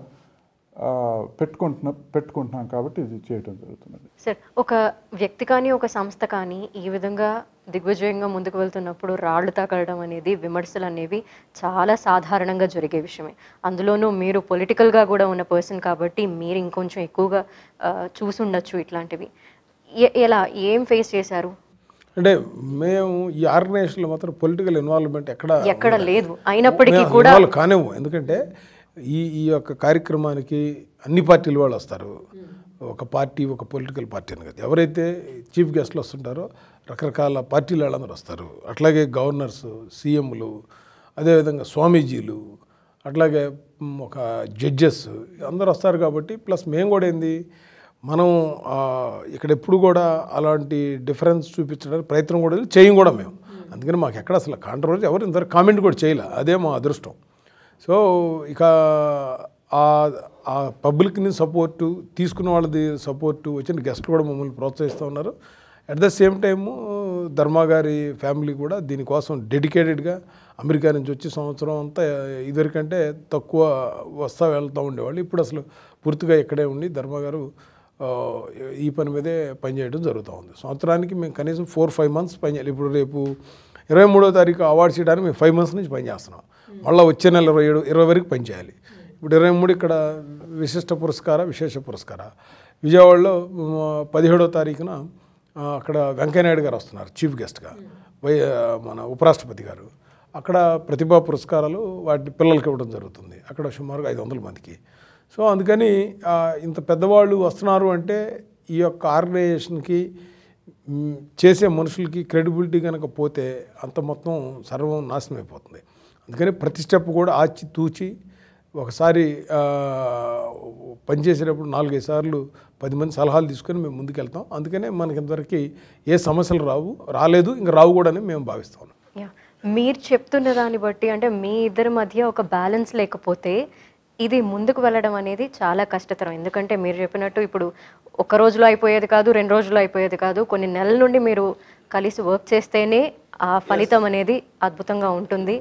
పెట్టుకుంటున్నా పెట్టుకుంటున్నాం కాబట్టి ఇది చేయటం జరుగుతుంది సార్ ఒక వ్యక్తి కాని ఒక సంస్థ కాని ఈ విధంగా దిగ్విజయంగా ముందుకు వెళ్తున్నప్పుడు రాళ్ళు తాకడం అనేది విమర్శలు అనేవి చాలా సాధారణంగా జరిగే విషయమే అందులోనూ మీరు పొలిటికల్ గా కూడా ఉన్న పర్సన్ కాబట్టి మీరు ఇంకొంచెం ఎక్కువగా చూసి ఉండొచ్చు ఇట్లాంటివి ఎలా ఏం ఫేస్ చేశారు అంటే మేము ఈ ఆర్గనైజేషన్లో మాత్రం పొలిటికల్ ఇన్వాల్వ్మెంట్ ఎక్కడ ఎక్కడ లేదు అయినప్పటికీ కూడా వాళ్ళు కానేమో ఎందుకంటే ఈ ఈ యొక్క కార్యక్రమానికి అన్ని పార్టీలు వాళ్ళు వస్తారు ఒక పార్టీ ఒక పొలిటికల్ పార్టీ అని కాదు ఎవరైతే చీఫ్ గెస్ట్లు వస్తుంటారో రకరకాల పార్టీలు వాళ్ళందరూ వస్తారు అట్లాగే గవర్నర్స్ సీఎంలు అదేవిధంగా స్వామీజీలు అట్లాగే ఒక జడ్జెస్ అందరూ వస్తారు కాబట్టి ప్లస్ మేము కూడా ఏంది మనం ఇక్కడ ఎప్పుడు కూడా అలాంటి డిఫరెన్స్ చూపించడానికి ప్రయత్నం కూడా చేయం కూడా మేము అందుకని మాకు ఎక్కడ అసలు కాంట్రవర్సీ ఎవరు ఇంతవరకు కామెంట్ కూడా చేయలే అదే మా అదృష్టం సో ఇక ఆ పబ్లిక్ని సపోర్టు తీసుకున్న వాళ్ళది సపోర్టు వచ్చిన గెస్ట్లు కూడా మమ్మల్ని ప్రోత్సహిస్తూ ఉన్నారు అట్ ద సేమ్ టైము ధర్మ గారి ఫ్యామిలీ కూడా దీనికోసం డెడికేటెడ్గా అమెరికా నుంచి వచ్చి సంవత్సరం అంతా ఇదివరకంటే తక్కువ వస్తా వెళ్తూ ఉండేవాళ్ళు ఇప్పుడు అసలు పూర్తిగా ఇక్కడే ఉండి ధర్మ గారు ఈ పని మీదే పనిచేయడం జరుగుతూ ఉంది సంవత్సరానికి మేము కనీసం ఫోర్ ఫైవ్ మంత్స్ పనిచేయాలి ఇప్పుడు రేపు ఇరవై మూడో తారీఖు అవార్డ్స్ ఇవ్వడానికి మేము ఫైవ్ మంత్స్ నుంచి పనిచేస్తున్నాం మళ్ళీ వచ్చే నెల ఇరవై ఏడు ఇరవై వరకు పనిచేయాలి ఇప్పుడు ఇరవై మూడు ఇక్కడ విశిష్ట పురస్కార విశేష పురస్కార విజయవాడలో పదిహేడో తారీఖున అక్కడ వెంకయ్యనాయుడు గారు వస్తున్నారు చీఫ్ గెస్ట్గా వై మన ఉపరాష్ట్రపతి గారు అక్కడ ప్రతిభా పురస్కారాలు వాటి పిల్లలకి ఇవ్వడం జరుగుతుంది అక్కడ సుమారుగా ఐదు వందల మందికి సో అందుకని ఇంత పెద్దవాళ్ళు వస్తున్నారు అంటే ఈ యొక్క ఆర్గనైజేషన్కి చేసే మనుషులకి క్రెడిబిలిటీ కనుక పోతే అంత మొత్తం సర్వం నాశనం అయిపోతుంది అందుకని ప్రతి స్టెప్ కూడా ఆచి తూచి ఒకసారి పనిచేసేటప్పుడు నాలుగైదు సార్లు పది మంది సలహాలు తీసుకొని మేము ముందుకెళ్తాం అందుకనే మనకి ఇంతవరకు ఏ సమస్యలు రావు రాలేదు ఇంకా రావు కూడా అని మేము భావిస్తాం మీరు చెప్తున్న దాన్ని బట్టి అంటే మీ ఇద్దరి మధ్య ఒక బ్యాలెన్స్ లేకపోతే ఇది ముందుకు వెళ్ళడం అనేది చాలా కష్టతరం ఎందుకంటే మీరు చెప్పినట్టు ఇప్పుడు ఒక రోజులో అయిపోయేది కాదు రెండు రోజులు అయిపోయేది కాదు కొన్ని నెలల నుండి మీరు కలిసి వర్క్ చేస్తేనే ఆ ఫలితం అనేది అద్భుతంగా ఉంటుంది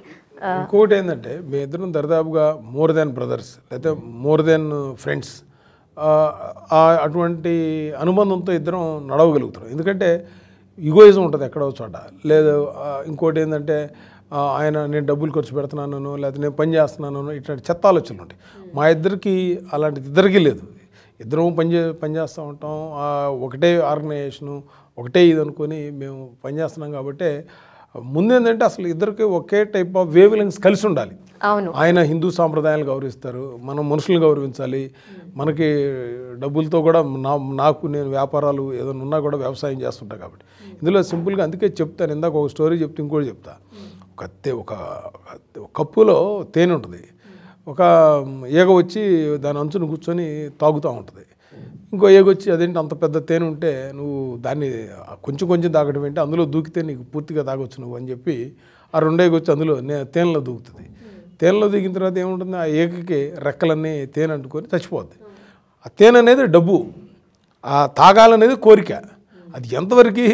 ఇంకోటి ఏంటంటే మీ ఇద్దరం దరిదాపుగా మోర్ దెన్ బ్రదర్స్ లేకపోతే మోర్ దెన్ ఫ్రెండ్స్ అటువంటి అనుబంధంతో ఇద్దరం నడవగలుగుతారు ఎందుకంటే ఈగోయిజం ఉంటుంది ఎక్కడో చోట లేదు ఇంకోటి ఏంటంటే ఆయన నేను డబ్బులు ఖర్చు పెడుతున్నాను లేకపోతే నేను పని చేస్తున్నాను ఇట్లాంటి చెత్త ఆలోచనలు ఉంటాయి మా ఇద్దరికి అలాంటిది ఇద్దరికీ లేదు ఇద్దరం పనిచే పనిచేస్తూ ఉంటాం ఒకటే ఆర్గనైజేషను ఒకటే ఇది అనుకొని మేము పనిచేస్తున్నాం కాబట్టి ముందు ఏంటంటే అసలు ఇద్దరికి ఒకే టైప్ ఆఫ్ వేవ్ లెంగ్స్ కలిసి ఉండాలి. అవును, ఆయన హిందూ సాంప్రదాయాలు గౌరవిస్తారు, మనం మనుషులు గౌరవించాలి. మనకి డబ్బులతో కూడా నా నాకు నేను వ్యాపారాలు ఏదైనా ఉన్నా కూడా వ్యవసాయం చేస్తుంటా కాబట్టి ఇందులో సింపుల్గా అందుకే చెప్తాను. ఇందాక ఒక స్టోరీ చెప్తే ఇంకోటి చెప్తా. ఒక ఒక కప్పులో తేనె ఉంటుంది, ఒక ఏగ వచ్చి దాని అంచును కూర్చొని తాగుతూ ఉంటుంది. ఇంకో ఏగొచ్చి అదేంటి అంత పెద్ద తేనె ఉంటే నువ్వు దాన్ని కొంచెం కొంచెం తాగడం ఏంటి, అందులో దూకితే నీకు పూర్తిగా తాగొచ్చు నువ్వు అని చెప్పి ఆ రెండేగొచ్చి అందులో తేనెలో దూకుతుంది. తేనెలో దూకిన తర్వాత ఏముంటుంది, ఆ ఏగకి రెక్కలన్నీ తేనె అంటుకొని చచ్చిపోద్ది. ఆ తేనె అనేది డబ్బు, ఆ తాగాలనేది కోరిక. అది ఎంతవరకు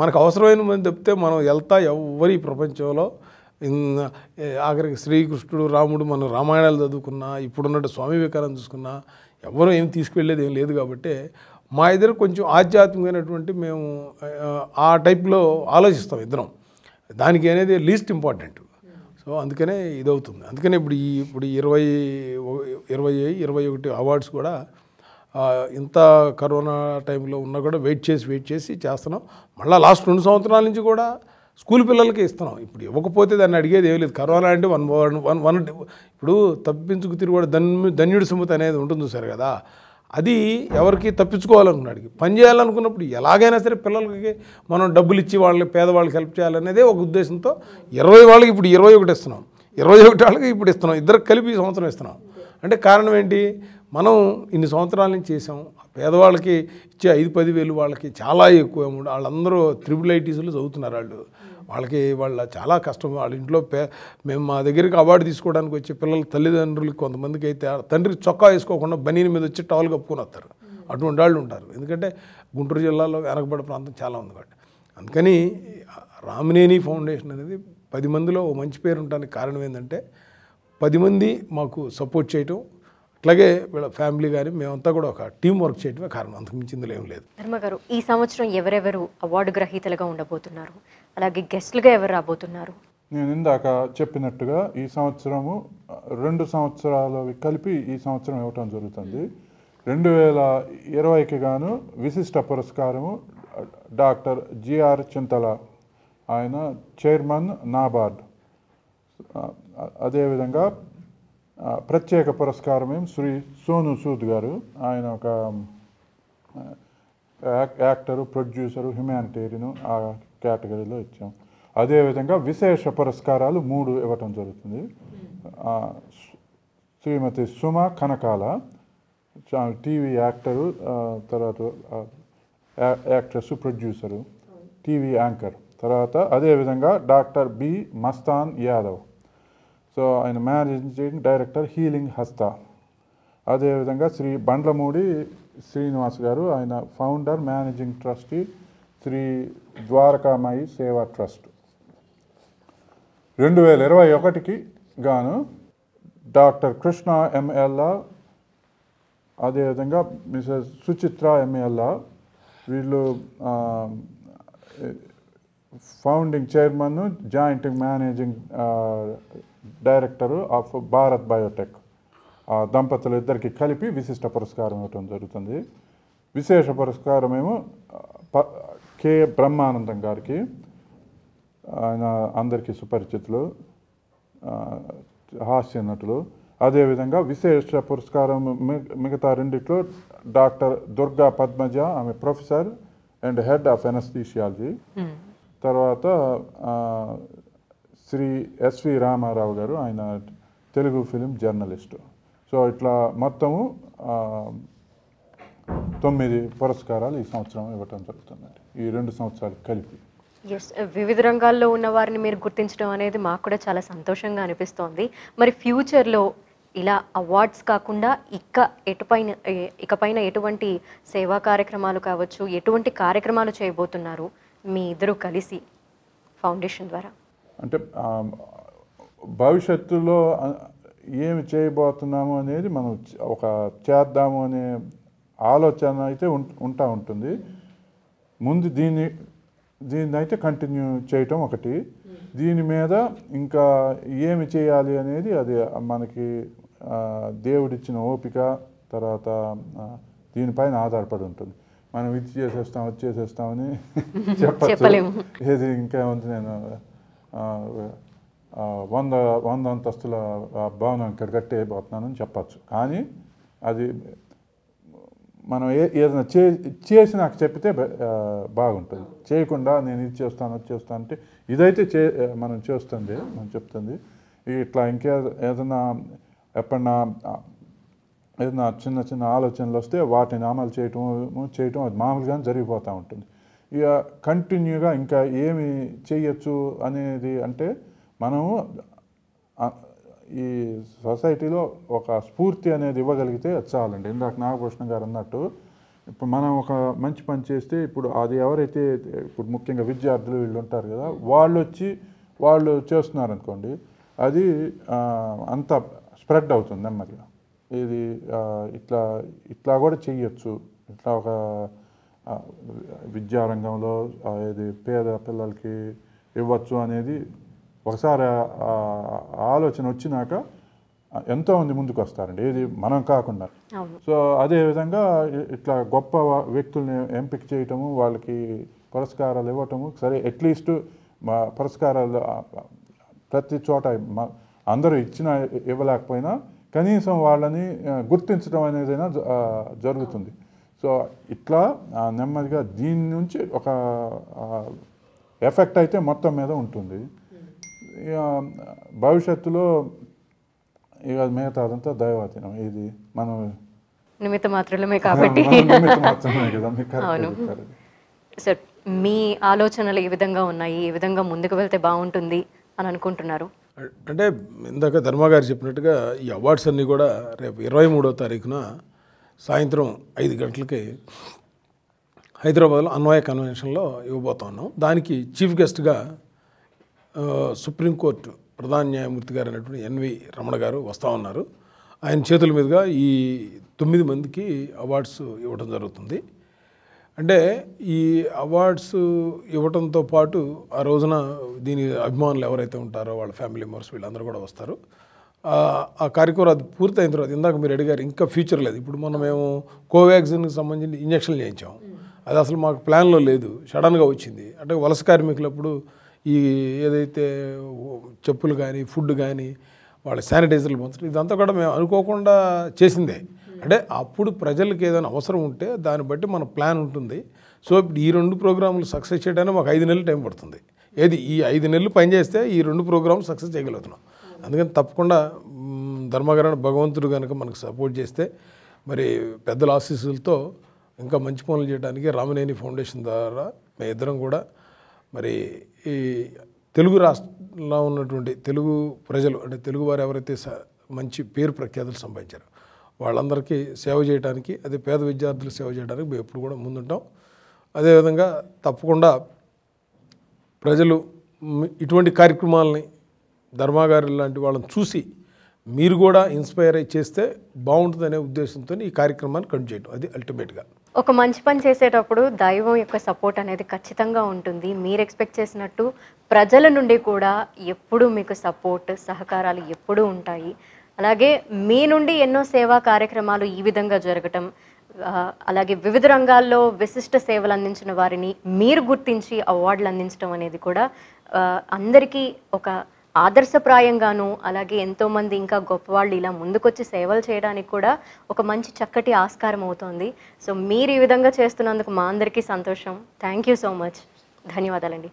మనకు అవసరమైన మనం చెప్తే మనం వెళ్తా ఎవరి ప్రపంచంలో ఆఖరికి శ్రీకృష్ణుడు రాముడు మనం రామాయణాలు చదువుకున్నా ఇప్పుడున్నట్టు స్వామి వివేకానంద చూసుకున్నా ఎవరూ ఏం తీసుకువెళ్ళేది ఏం లేదు. కాబట్టి మా ఇద్దరు కొంచెం ఆధ్యాత్మికమైనటువంటి మేము ఆ టైప్లో ఆలోచిస్తాం ఇద్దరం. దానికి అనేది లీస్ట్ ఇంపార్టెంట్. సో అందుకనే ఇదవుతుంది. అందుకనే ఇప్పుడు ఈ ఇప్పుడు ఇరవై ఇరవై ఇరవై ఒకటి అవార్డ్స్ కూడా ఇంత కరోనా టైంలో ఉన్నా కూడా వెయిట్ చేసి వెయిట్ చేసి చేస్తున్నాం. మళ్ళీ లాస్ట్ రెండు సంవత్సరాల నుంచి కూడా స్కూల్ పిల్లలకి ఇస్తున్నాం. ఇప్పుడు ఇవ్వకపోతే దాన్ని అడిగేది ఏం లేదు. కరోనా అంటే వన్ వన్ వన్ ఇప్పుడు తప్పించుకు తిరుగుడు ధన్యు ధన్యుడి సుమతి అనేది ఉంటుంది సార్ కదా. అది ఎవరికి తప్పించుకోవాలనుకున్నాడికి పని చేయాలనుకున్నప్పుడు ఎలాగైనా సరే పిల్లలకి మనం డబ్బులు ఇచ్చి వాళ్ళకి పేదవాళ్ళకి హెల్ప్ చేయాలనేదే ఒక ఉద్దేశంతో ఇరవై వాళ్ళకి ఇప్పుడు ఇరవై ఒకటి ఇస్తున్నాం ఇరవై ఒకటి వాళ్ళకి ఇప్పుడు ఇస్తున్నాం ఇద్దరు కలిపి ఈ సంవత్సరం ఇస్తున్నాం. అంటే కారణం ఏంటి, మనం ఇన్ని సంవత్సరాల నుంచి చేసాం. పేదవాళ్ళకి ఇచ్చే ఐదు పది వేలు వాళ్ళకి చాలా ఎక్కువ. వాళ్ళందరూ త్రిబుల్ ఐటీసులు చదువుతున్నారు. వాళ్ళు వాళ్ళకి వాళ్ళ చాలా కష్టం. వాళ్ళ ఇంట్లో పే మేము మా దగ్గరికి అవార్డు తీసుకోవడానికి వచ్చే పిల్లల తల్లిదండ్రులకి కొంతమందికి అయితే తండ్రి చొక్కా వేసుకోకుండా బనీని మీద వచ్చి టవల్ కప్పుకొని వస్తారు. అటువంటి వాళ్ళు ఉంటారు. ఎందుకంటే గుంటూరు జిల్లాలో వెనకబడే ప్రాంతం చాలా ఉంది కాబట్టి. అందుకని రామినేని ఫౌండేషన్ అనేది పది మందిలో ఓ మంచి పేరు ఉండడానికి కారణం ఏంటంటే పది మంది మాకు సపోర్ట్ చేయటం, అట్లాగే వీళ్ళ ఫ్యామిలీ కానీ మేమంతా కూడా ఒక టీం వర్క్ చేయడమే కారణం. అంతకు మించిందులో ఏం లేదు. ధర్మగారు, ఈ సంవత్సరం ఎవరెవరు అవార్డు గ్రహీతలుగా ఉండబోతున్నారు, అలాగే గెస్ట్లుగా ఎవరు రాబోతున్నారు? నేను ఇందాక చెప్పినట్టుగా ఈ సంవత్సరము రెండు సంవత్సరాలవి కలిపి ఈ సంవత్సరం ఇవ్వటం జరుగుతుంది. రెండు వేల ఇరవైకి గాను విశిష్ట పురస్కారము డాక్టర్ జిఆర్ చింతల, ఆయన చైర్మన్ నాబార్డ్. అదేవిధంగా ప్రత్యేక పురస్కారం ఏం శ్రీ సోను సూద్ గారు, ఆయన ఒక యాక్టరు, ప్రొడ్యూసరు, హ్యుమానిటేరియను, ఆ కేటగిరీలో ఇచ్చాం. అదేవిధంగా విశేష పురస్కారాలు మూడు ఇవ్వటం జరుగుతుంది. శ్రీమతి సుమ కనకాల, టీవీ యాక్టరు, తర్వాత యాక్ట్రెస్, ప్రొడ్యూసరు, టీవీ యాంకర్. తర్వాత అదేవిధంగా doctor B Mastan Yadav, so ఆయన మేనేజింగ్ డైరెక్టర్ హీలింగ్ హస్తా. అదేవిధంగా శ్రీ బండ్లమూడి శ్రీనివాస్ గారు, ఆయన founder, managing trustee, Shri Dwaraka my Seva trust. రెండు వేల ఇరవై ఒకటికి గాను డాక్టర్ కృష్ణ ఎం. ఎల్., అదేవిధంగా మిసెస్ సుచిత్ర ఎం. ఎల్., వీళ్ళు founding chairman, joint managing director of Bharat biotech, ఆ దంపతులు ఇద్దరికి కలిపి విశిష్ట పురస్కారం ఇవ్వటం జరుగుతుంది. విశేష పురస్కారం ఏమో కె బ్రహ్మానందం గారికి, ఆయన అందరికీ సుపరిచితులు, హాస్య నటులు. అదేవిధంగా విశేష పురస్కారం మిగతా రెండిట్లో డాక్టర్ దుర్గా పద్మజ, ఆమె professor and head of anaesthesiology. తర్వాత శ్రీ ఎస్. వి. రామారావు గారు, ఆయన తెలుగు ఫిలిం జర్నలిస్టు. సో ఇట్లా మొత్తము తొమ్మిది పురస్కారాలు ఈ సంవత్సరం ఇవ్వటం జరుగుతుందండి, ఈ రెండు సంవత్సరాలు కలిపి. ఎస్, వివిధ రంగాల్లో ఉన్న వారిని మీరు గుర్తించడం అనేది మాకు కూడా చాలా సంతోషంగా అనిపిస్తోంది. మరి ఫ్యూచర్లో ఇలా అవార్డ్స్ కాకుండా ఇక ఎటుపైన ఇకపైన ఎటువంటి సేవా కార్యక్రమాలు కావచ్చు, ఎటువంటి కార్యక్రమాలు చేయబోతున్నారు మీ ఇద్దరు కలిసి ఫౌండేషన్ ద్వారా? అంటే భవిష్యత్తులో ఏమి చేయబోతున్నాము అనేది మనం ఒక చేద్దాము అనే ఆలోచన అయితే ఉంటా ఉంటుంది. ముందు దీన్ని దీన్ని అయితే కంటిన్యూ చేయటం ఒకటి. దీని మీద ఇంకా ఏమి చేయాలి అనేది అది మనకి దేవుడిచ్చిన ఓపిక, తర్వాత దీనిపైన ఆధారపడి ఉంటుంది. మనం ఇది చేసేస్తాం, అది చేసేస్తామని చెప్పలేము. ఏది ఇంకా ఉంది, నేను వంద వంద అంతస్తుల భవనం ఇక్కడ కట్టేయబోతున్నానని చెప్పచ్చు. కానీ అది మనం ఏ ఏదైనా చే చేసి నాకు చెప్తే బాగుంటుంది. చేయకుండా నేను ఇది చేస్తాను అది చేస్తాను అంటే ఇదైతే చే మనం చేస్తుంది మనం చెప్తుంది. ఇట్లా ఇంకే ఏదైనా ఎప్పుడన్నా ఏదైనా చిన్న చిన్న ఆలోచనలు వస్తే వాటిని అమలు చేయటం చేయటం అది మామూలుగానే జరిగిపోతూ ఉంటుంది. ఇక కంటిన్యూగా ఇంకా ఏమి చేయొచ్చు అనేది అంటే మనము ఈ సొసైటీలో ఒక స్ఫూర్తి అనేది ఇవ్వగలిగితే చాలండి. ఇందాక నాగభూషణం గారు అన్నట్టు ఇప్పుడు మనం ఒక మంచి పని చేస్తే ఇప్పుడు అది ఎవరైతే ఇప్పుడు ముఖ్యంగా విద్యార్థులు వీళ్ళు ఉంటారు కదా, వాళ్ళు వచ్చి వాళ్ళు చేస్తున్నారు అనుకోండి, అది అంత స్ప్రెడ్ అవుతుంది నెమ్మదిగా. ఇది ఇట్లా ఇట్లా కూడా చేయొచ్చు, ఇట్లా ఒక విద్యారంగంలో ఇది పేద పిల్లలకి ఇవ్వచ్చు అనేది ఒకసారి ఆలోచన వచ్చినాక ఎంతోమంది ముందుకు వస్తారండి, ఇది మనం కాకుండా. సో అదేవిధంగా ఇట్లా గొప్ప వ్యక్తుల్ని ఎంపిక చేయటము, వాళ్ళకి పురస్కారాలు ఇవ్వటము. సరే అట్లీస్ట్ మా పురస్కారాలు ప్రతి చోట అందరూ ఇచ్చినా ఇవ్వలేకపోయినా కనీసం వాళ్ళని గుర్తించడం అనేదైనా జరుగుతుంది. సో ఇట్లా నెమ్మదిగా దీని నుంచి ఒక ఎఫెక్ట్ అయితే మొత్తం మీద ఉంటుంది. ఇక భవిష్యత్తులో ఇక మిగతా అదంతా దైవాధీనం, ఇది మనం నిమిత్త మాత్రమే కాబట్టి. సార్ మీ ఆలోచనలు ఏ విధంగా ఉన్నాయి, ఏ విధంగా ముందుకు వెళ్తే బాగుంటుంది అని అనుకుంటున్నారు? అంటే ఇందాక ధర్మ గారు చెప్పినట్టుగా ఈ అవార్డ్స్ అన్నీ కూడా రేపు ఇరవై మూడో తారీఖున సాయంత్రం ఐదు గంటలకి హైదరాబాద్లో అన్వయ కన్వెన్షన్లో ఇవ్వబోతా ఉన్నాం. దానికి చీఫ్ గెస్ట్గా సుప్రీంకోర్టు ప్రధాన న్యాయమూర్తి గారు అయినటువంటి ఎన్వి రమణ గారు వస్తూ ఉన్నారు. ఆయన చేతుల మీదుగా ఈ తొమ్మిది మందికి అవార్డ్స్ ఇవ్వడం జరుగుతుంది. అంటే ఈ అవార్డ్స్ ఇవ్వడంతో పాటు ఆ రోజున దీని అభిమానులు ఎవరైతే ఉంటారో వాళ్ళ ఫ్యామిలీ మెంబర్స్ వీళ్ళందరూ కూడా వస్తారు. ఆ కార్యక్రమం అది పూర్తయిన తర్వాత ఇందాక మీరు అడిగారు ఇంకా ఫ్యూచర్ లేదు. ఇప్పుడు మనం మేము కోవాక్సిన్కి సంబంధించి ఇంజక్షన్లు చేయించాము, అది అసలు మాకు ప్లాన్లో లేదు, సడన్గా వచ్చింది. అంటే వలస కార్మికులప్పుడు ఈ ఏదైతే చెప్పులు కానీ ఫుడ్ కానీ వాళ్ళ శానిటైజర్లు పంచడం ఇదంతా కూడా మేము అనుకోకుండా చేసిందే. అంటే అప్పుడు ప్రజలకు ఏదైనా అవసరం ఉంటే దాన్ని బట్టి మన ప్లాన్ ఉంటుంది. సో ఇప్పుడు ఈ రెండు ప్రోగ్రాములు సక్సెస్ చేయడానికి మాకు ఐదు నెలలు టైం పడుతుంది. ఏది ఈ ఐదు నెలలు పనిచేస్తే ఈ రెండు ప్రోగ్రాములు సక్సెస్ చేయగలుగుతున్నాం. అందుకని తప్పకుండా ధర్మగరణ భగవంతుడు కనుక మనకు సపోర్ట్ చేస్తే మరి పెద్దల ఆశీస్సులతో ఇంకా మంచి పనులు చేయడానికి రామినేని ఫౌండేషన్ ద్వారా మేము ఇద్దరం కూడా మరి ఈ తెలుగు రాష్ట్రంలో ఉన్నటువంటి తెలుగు ప్రజలు అంటే తెలుగు వారు ఎవరైతే మంచి పేరు ప్రఖ్యాతులు సంపాదించారు వాళ్ళందరికీ సేవ చేయడానికి, అదే పేద విద్యార్థులు సేవ చేయడానికి మేము ఎప్పుడు కూడా ముందుంటాం. అదేవిధంగా తప్పకుండా ప్రజలు ఇటువంటి కార్యక్రమాలని ధర్మాగారు లాంటి వాళ్ళని చూసి మీరు కూడా ఇన్స్పైర్ అయి చేస్తే బాగుంటుందనే ఉద్దేశంతో ఈ కార్యక్రమాన్ని కంటిన్యూ చేయడం అది అల్టిమేట్గా. ఒక మంచి పని చేసేటప్పుడు దైవం యొక్క సపోర్ట్ అనేది ఖచ్చితంగా ఉంటుంది. మీరు ఎక్స్పెక్ట్ చేసినట్టు ప్రజల నుండి కూడా ఎప్పుడు మీకు సపోర్ట్ సహకారాలు ఎప్పుడూ ఉంటాయి. అలాగే మీ నుండి ఎన్నో సేవా కార్యక్రమాలు ఈ విధంగా జరగటం, అలాగే వివిధ రంగాల్లో విశిష్ట సేవలు అందించిన వారిని మీరు గుర్తించి అవార్డులు అందించడం అనేది కూడా అందరికీ ఒక ఆదర్శప్రాయంగాను, అలాగే ఎంతోమంది ఇంకా గొప్పవాళ్ళు ఇలా ముందుకొచ్చి సేవలు చేయడానికి కూడా ఒక మంచి చక్కటి ఆస్కారం అవుతుంది. సో మీరు ఈ విధంగా చేస్తున్నందుకు మా అందరికీ సంతోషం. Thank you so much. ధన్యవాదాలండి.